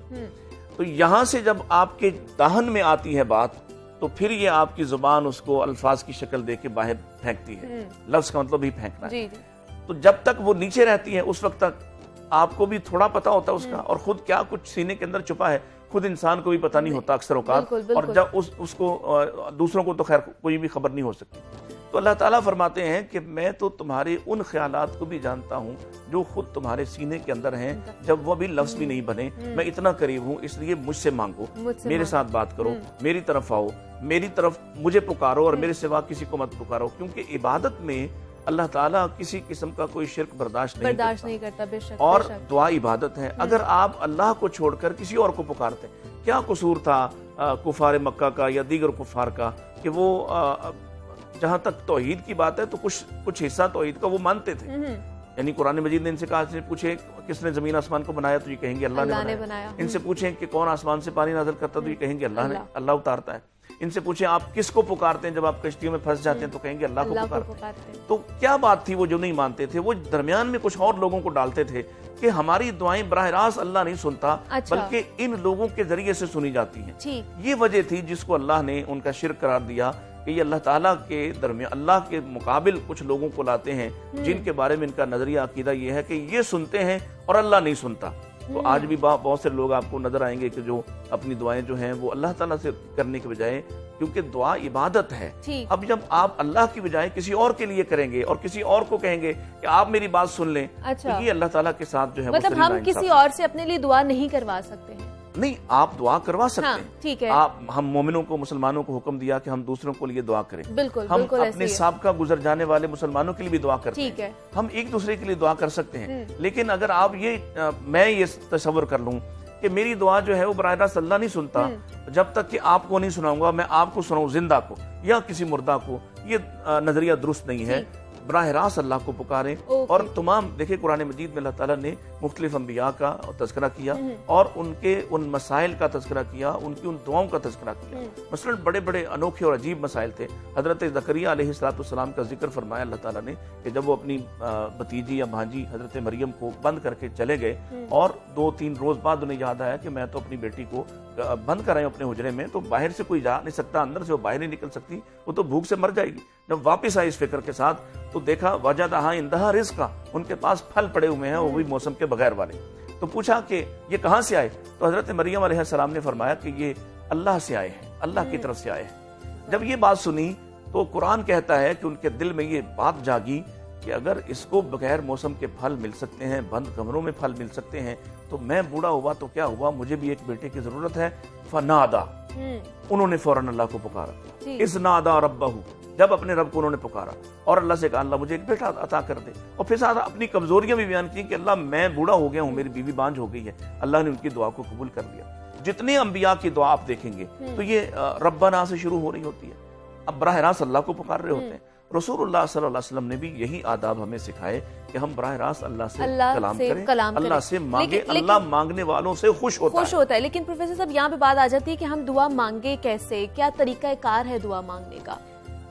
तो यहाँ से जब आपके दाहन में आती है बात तो फिर ये आपकी ज़ुबान उसको अल्फाज की शक्ल दे के बाहर फेंकती है। लफ्ज़ का मतलब ही फेंकना है। तो जब तक वो नीचे रहती है उस वक्त तक आपको भी थोड़ा पता होता है उसका, और खुद क्या कुछ सीने के अंदर छुपा है खुद इंसान को भी पता नहीं होता अक्सर औकात। और जब उसको दूसरों को तो खैर कोई भी खबर नहीं हो सकती। तो अल्लाह ताला फरमाते हैं कि मैं तो तुम्हारे उन ख्यालात को भी जानता हूँ जो खुद तुम्हारे सीने के अंदर हैं जब वो भी लफ्ज़ भी नहीं बने। मैं इतना करीब हूँ, इसलिए मुझसे मांगो, मेरे साथ बात करो, मेरी तरफ आओ, मेरी तरफ मुझे पुकारो और मेरे सिवा किसी को मत पुकारो। क्योंकि इबादत में अल्लाह ताला किसी किस्म का कोई शिर्क बर्दाश्त नहीं करता। बेशक, और दुआ इबादत है। अगर आप अल्लाह को छोड़कर किसी और को पुकारते हैं, क्या कसूर था कुफार मक्का का या दीगर कुफार का कि वो जहाँ तक तौहीद की बात है तो कुछ हिस्सा तौहीद का वो मानते थे। यानी कुरान मजीद ने इनसे कहा, पूछे किसने जमीन आसमान को बनाया तो ये कहेंगे अल्लाह ने बनाया। इनसे पूछे कि कौन आसमान से पानी नाज़िल करता तो ये कहेंगे अल्लाह उतारता है। इनसे पूछे आप किसको पुकारते हैं जब आप कश्तियों में फंस जाते हैं तो कहेंगे अल्लाह को पुकारते हैं। तो क्या बात थी, वो जो नहीं मानते थे वो दरमियान में कुछ और लोगों को डालते थे कि हमारी दुआएं बराह रास्त अल्लाह नहीं सुनता, बल्कि इन लोगों के जरिए से सुनी जाती हैं। ये वजह थी जिसको अल्लाह ने उनका शिर्क करार दिया कि ये अल्लाह ताला के दरमियान, अल्लाह के मुकाबिल कुछ लोगों को लाते हैं जिनके बारे में इनका नजरिया अकीदा ये है कि ये सुनते हैं और अल्लाह नहीं सुनता। तो आज भी बहुत से लोग आपको नजर आएंगे कि जो अपनी दुआएं जो हैं वो अल्लाह ताला से करने के बजाय, क्योंकि दुआ इबादत है, अब जब आप अल्लाह की बजाय किसी और के लिए करेंगे और किसी और को कहेंगे कि आप मेरी बात सुन लें, अच्छा, तो ये अल्लाह ताला के साथ जो है मतलब हम किसी और से अपने लिए दुआ नहीं करवा सकते हैं। नहीं, आप दुआ करवा सकते हैं, ठीक है। आप हम मोमिनों को, मुसलमानों को हुक्म दिया कि हम दूसरों के लिए दुआ करें, बिल्कुल, हम बिल्कुल अपने साबका गुजर जाने वाले मुसलमानों के लिए भी दुआ करते हैं, हम एक दूसरे के लिए दुआ कर सकते हैं। लेकिन अगर आप मैं ये तसव्वुर कर लूं कि मेरी दुआ जो है वो बराह रास्त अल्लाह नहीं सुनता जब तक कि आपको नहीं सुनाऊंगा, मैं आपको सुनाऊं जिंदा को या किसी मुर्दा को, ये नजरिया दुरुस्त नहीं है। बराह रास्त अल्लाह को पुकारें और तमाम, देखिए कुरान मजीद में अल्लाह ताला ने मुख्तलिफ अम्बिया का तस्करा किया और उनके उन मसाइल का तस्करा किया, उनकी उन दुआओं का तस्करा किया। मसलन बड़े बड़े अनोखे और अजीब मसाइल थे। हजरत ज़करिया अलैहिस्सलाम का जिक्र फरमाया अल्लाह ताला ने कि जब वो अपनी भतीजी या भांजी हजरत मरियम को बंद करके चले गए और 2-3 रोज बाद उन्हें याद आया कि मैं तो अपनी बेटी को बंद कराई अपने हुजरे में, तो बाहर से कोई जा नहीं सकता, अंदर से वो बाहर नहीं निकल सकती, वो तो भूख से मर जाएगी। जब वापस आई इस फिक्र के साथ तो देखा वजदहा इंदहा रिज़्क़ा, उनके पास फल पड़े हुए हैं, वो भी मौसम के बगैर वाले। तो पूछा कि ये कहाँ से आए, तो हजरत मरियम अलैहिस्सलाम ने फरमाया कि ये अल्लाह से आए हैं, अल्लाह की तरफ से आए हैं। जब ये बात सुनी तो कुरान कहता है कि उनके दिल में ये बात जागी कि अगर इसको बगैर मौसम के फल मिल सकते हैं, बंद कमरों में फल मिल सकते हैं, तो मैं बूढ़ा हुआ तो क्या हुआ, मुझे भी एक बेटे की जरूरत है। फनादा, उन्होंने फौरन अल्लाह को पुकारा, इस नादा रब्बहू, जब अपने रब को उन्होंने पुकारा और अल्लाह से कहा अल्लाह मुझे एक बेटा अता कर दे, और फिर साथ अपनी कमजोरियां भी बयान की कि अल्लाह मैं बूढ़ा हो गया हूँ, मेरी बीवी बांझ हो गई है। अल्लाह ने उनकी दुआ को कबूल कर लिया। जितने अंबिया की दुआ आप देखेंगे तो ये रब्बाना से शुरू हो रही होती है, अब बराह रास्त अल्लाह को पुकार रहे होते हैं। रसूलुल्लाह सल्लल्लाहु अलैहि वसल्लम ने भी यही आदाब हमें सिखाए कि हम बराह रास्त अल्लाह से कलाम करें, अल्लाह से मांगे, अल्लाह मांगने वालों से खुश होता है। लेकिन प्रोफेसर साहब यहाँ पे बात आ जाती है कि हम दुआ मांगे कैसे, क्या तरीका कार है दुआ मांगने का?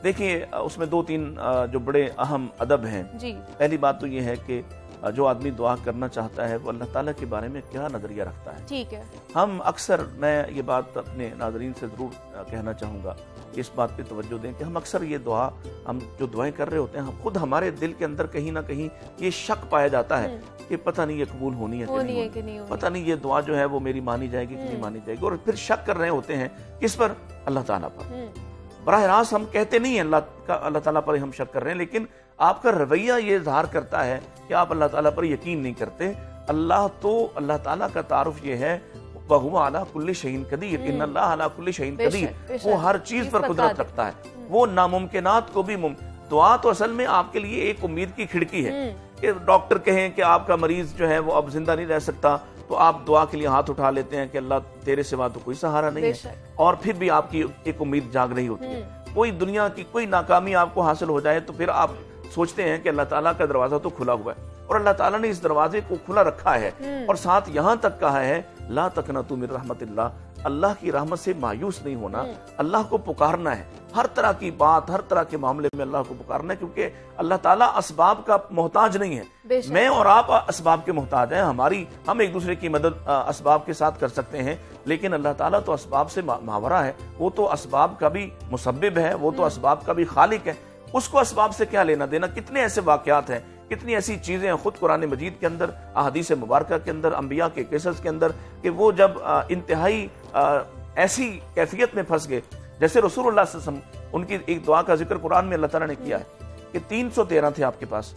देखिए उसमें 2-3 जो बड़े अहम अदब हैं। पहली बात तो ये है कि जो आदमी दुआ करना चाहता है वो अल्लाह ताला के बारे में क्या नजरिया रखता है, ठीक है। हम अक्सर, मैं ये बात अपने नाजरीन से जरूर कहना चाहूँगा, इस बात पे तवज्जो दें कि हम अक्सर ये दुआ, हम जो दुआएं कर रहे होते हैं, हम खुद हमारे दिल के अंदर कहीं ना कहीं ये शक पाया जाता है कि पता नहीं ये कबूल होनी है कि नहीं, पता नहीं ये दुआ जो है वो मेरी मानी जाएगी कि नहीं मानी जाएगी, और फिर शक कर रहे होते हैं किस पर, अल्लाह ताला पर। बराह रास्त हम कहते नहीं हैं अल्लाह ताला पर हम शक कर रहे हैं, लेकिन आपका रवैया ये इजहार करता है कि आप अल्लाह ताला पर यकीन नहीं करते। अल्लाह ताला का तारुफ ये है, वहुवा अला कुल्ली शैइन कदीर, इन्नल्लाह अला कुल्ली शैइन कदीर, वो हर चीज पर कुदरत रखता है, वो नामुमकिनात को भी मुमकिन। दुआ तो असल में आपके लिए एक उम्मीद की खिड़की है कि डॉक्टर कहें कि आपका मरीज जो है वो अब जिंदा नहीं रह सकता, तो आप दुआ के लिए हाथ उठा लेते हैं कि अल्लाह तेरे सिवा तो कोई सहारा नहीं है, और फिर भी आपकी एक उम्मीद जाग रही होती है। कोई दुनिया की कोई नाकामी आपको हासिल हो जाए तो फिर आप सोचते हैं कि अल्लाह ताला का दरवाजा तो खुला हुआ है, और अल्लाह ताला ने इस दरवाजे को खुला रखा है, और साथ यहाँ तक कहा है ला तकनतू मिन रहमतिल्लाह, अल्लाह की रहमत से मायूस नहीं होना, अल्लाह को पुकारना है, हर तरह की बात, हर तरह के मामले में अल्लाह को पुकारना है, क्योंकि अल्लाह ताला असबाब का मोहताज नहीं है। मैं और आप असबाब के मोहताज हैं, हमारी हम एक दूसरे की मदद असबाब के साथ कर सकते हैं, लेकिन अल्लाह ताला तो असबाब से मावरा है, वो तो असबाब का भी मुसब्बिब है, वो तो असबाब का भी खालिक है, उसको असबाब से क्या लेना देना। कितने ऐसे वाकयात हैं, कितनी ऐसी चीज़ें हैं, खुद कुरान मजीद के अंदर, अहादीस मुबारका के अंदर, अंबिया के केसेस के अंदर, कि वो जब इंतहाई ऐसी कैफियत में फंस गए, जैसे रसूलुल्लाह सल्लल्लाहु अलैहि वसल्लम, उनकी एक दुआ का जिक्र कुरान में अल्लाह ताला ने किया है कि 313 थे आपके पास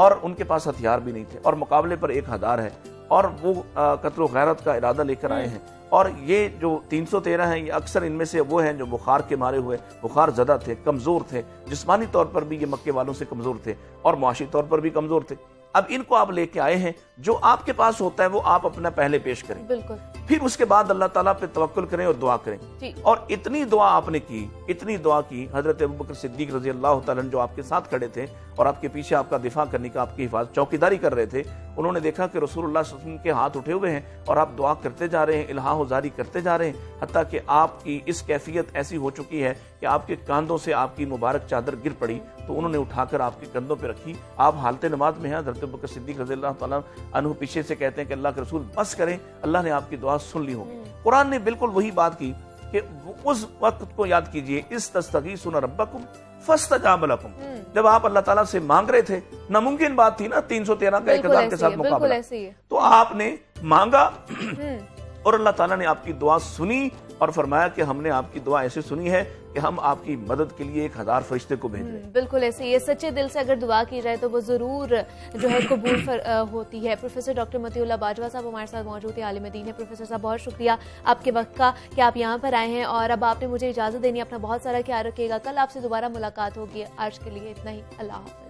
और उनके पास हथियार भी नहीं थे, और मुकाबले पर 1000 है, और वो कत्लो गैरत का इरादा लेकर आए हैं, और ये जो 313 हैं, ये अक्सर इनमें से वो हैं जो बुखार के मारे हुए, बुखार ज़दा थे, कमज़ोर थे, जिस्मानी तौर पर भी ये मक्के वालों से कमज़ोर थे, और माशी तौर पर भी कमज़ोर थे। अब इनको आप लेके आए हैं, जो आपके पास होता है वो आप अपना पहले पेश करें, बिल्कुल, फिर उसके बाद अल्लाह ताला पे तवक्कुल करें और दुआ करें। और इतनी दुआ आपने की, इतनी दुआ की, हजरत अबू बकर सिद्दीक रजी अल्लाह तआला जो आपके साथ खड़े थे और आपके पीछे आपका दिफा करने का, आपकी हिफाजत, चौकीदारी कर रहे थे, उन्होंने देखा कि रसूलुल्लाह सल्लल्लाहु अलैहि वसल्लम के हाथ उठे हुए हैं और आप दुआ करते जा रहे हैं, इल्हाह जारी करते जा रहे हैं, हत्ता कि आपकी इस कैफियत ऐसी हो चुकी है कि आपके कंधों से आपकी मुबारक चादर गिर पड़ी, तो उन्होंने उठाकर आपके कंधों पर रखी, आप हालत नमाज में हैं, हजरत अबू बकर सिद्दीक रजी अल्लाह तआला अनु पीछे से कहते हैं कि अल्लाह के रसूल बस करें, अल्लाह ने आपकी दुआ सुन ली होगी। कुरान ने बिल्कुल वही बात की कि उस वक्त को याद कीजिए, इस तस्तगीसूना रब्बकुम फस्तजाब लकुम, जब आप अल्लाह ताला से मांग रहे थे, नामुमकिन बात थी ना, 313 का 1000 के साथ मुकाबला, तो आपने मांगा और अल्लाह ताला ने आपकी दुआ सुनी और फरमाया कि हमने आपकी दुआ ऐसे सुनी है कि हम आपकी मदद के लिए 1000 फरिश्ते को भेज रहे हैं। बिल्कुल ऐसे ये सच्चे दिल से अगर दुआ की जाए तो वो जरूर जो है कबूल होती है। प्रोफेसर डॉक्टर मतिउल्लाह बाजवा साहब हमारे साथ मौजूद थे, आलिम दीन है। प्रोफेसर साहब बहुत शुक्रिया आपके वक्त का कि आप यहाँ पर आए हैं और अब आपने मुझे इजाजत देनी, अपना बहुत सारा ख्याल रखिएगा। कल आपसे दोबारा मुलाकात होगी। आज के लिए इतना ही, अल्लाह हाफ़िज़।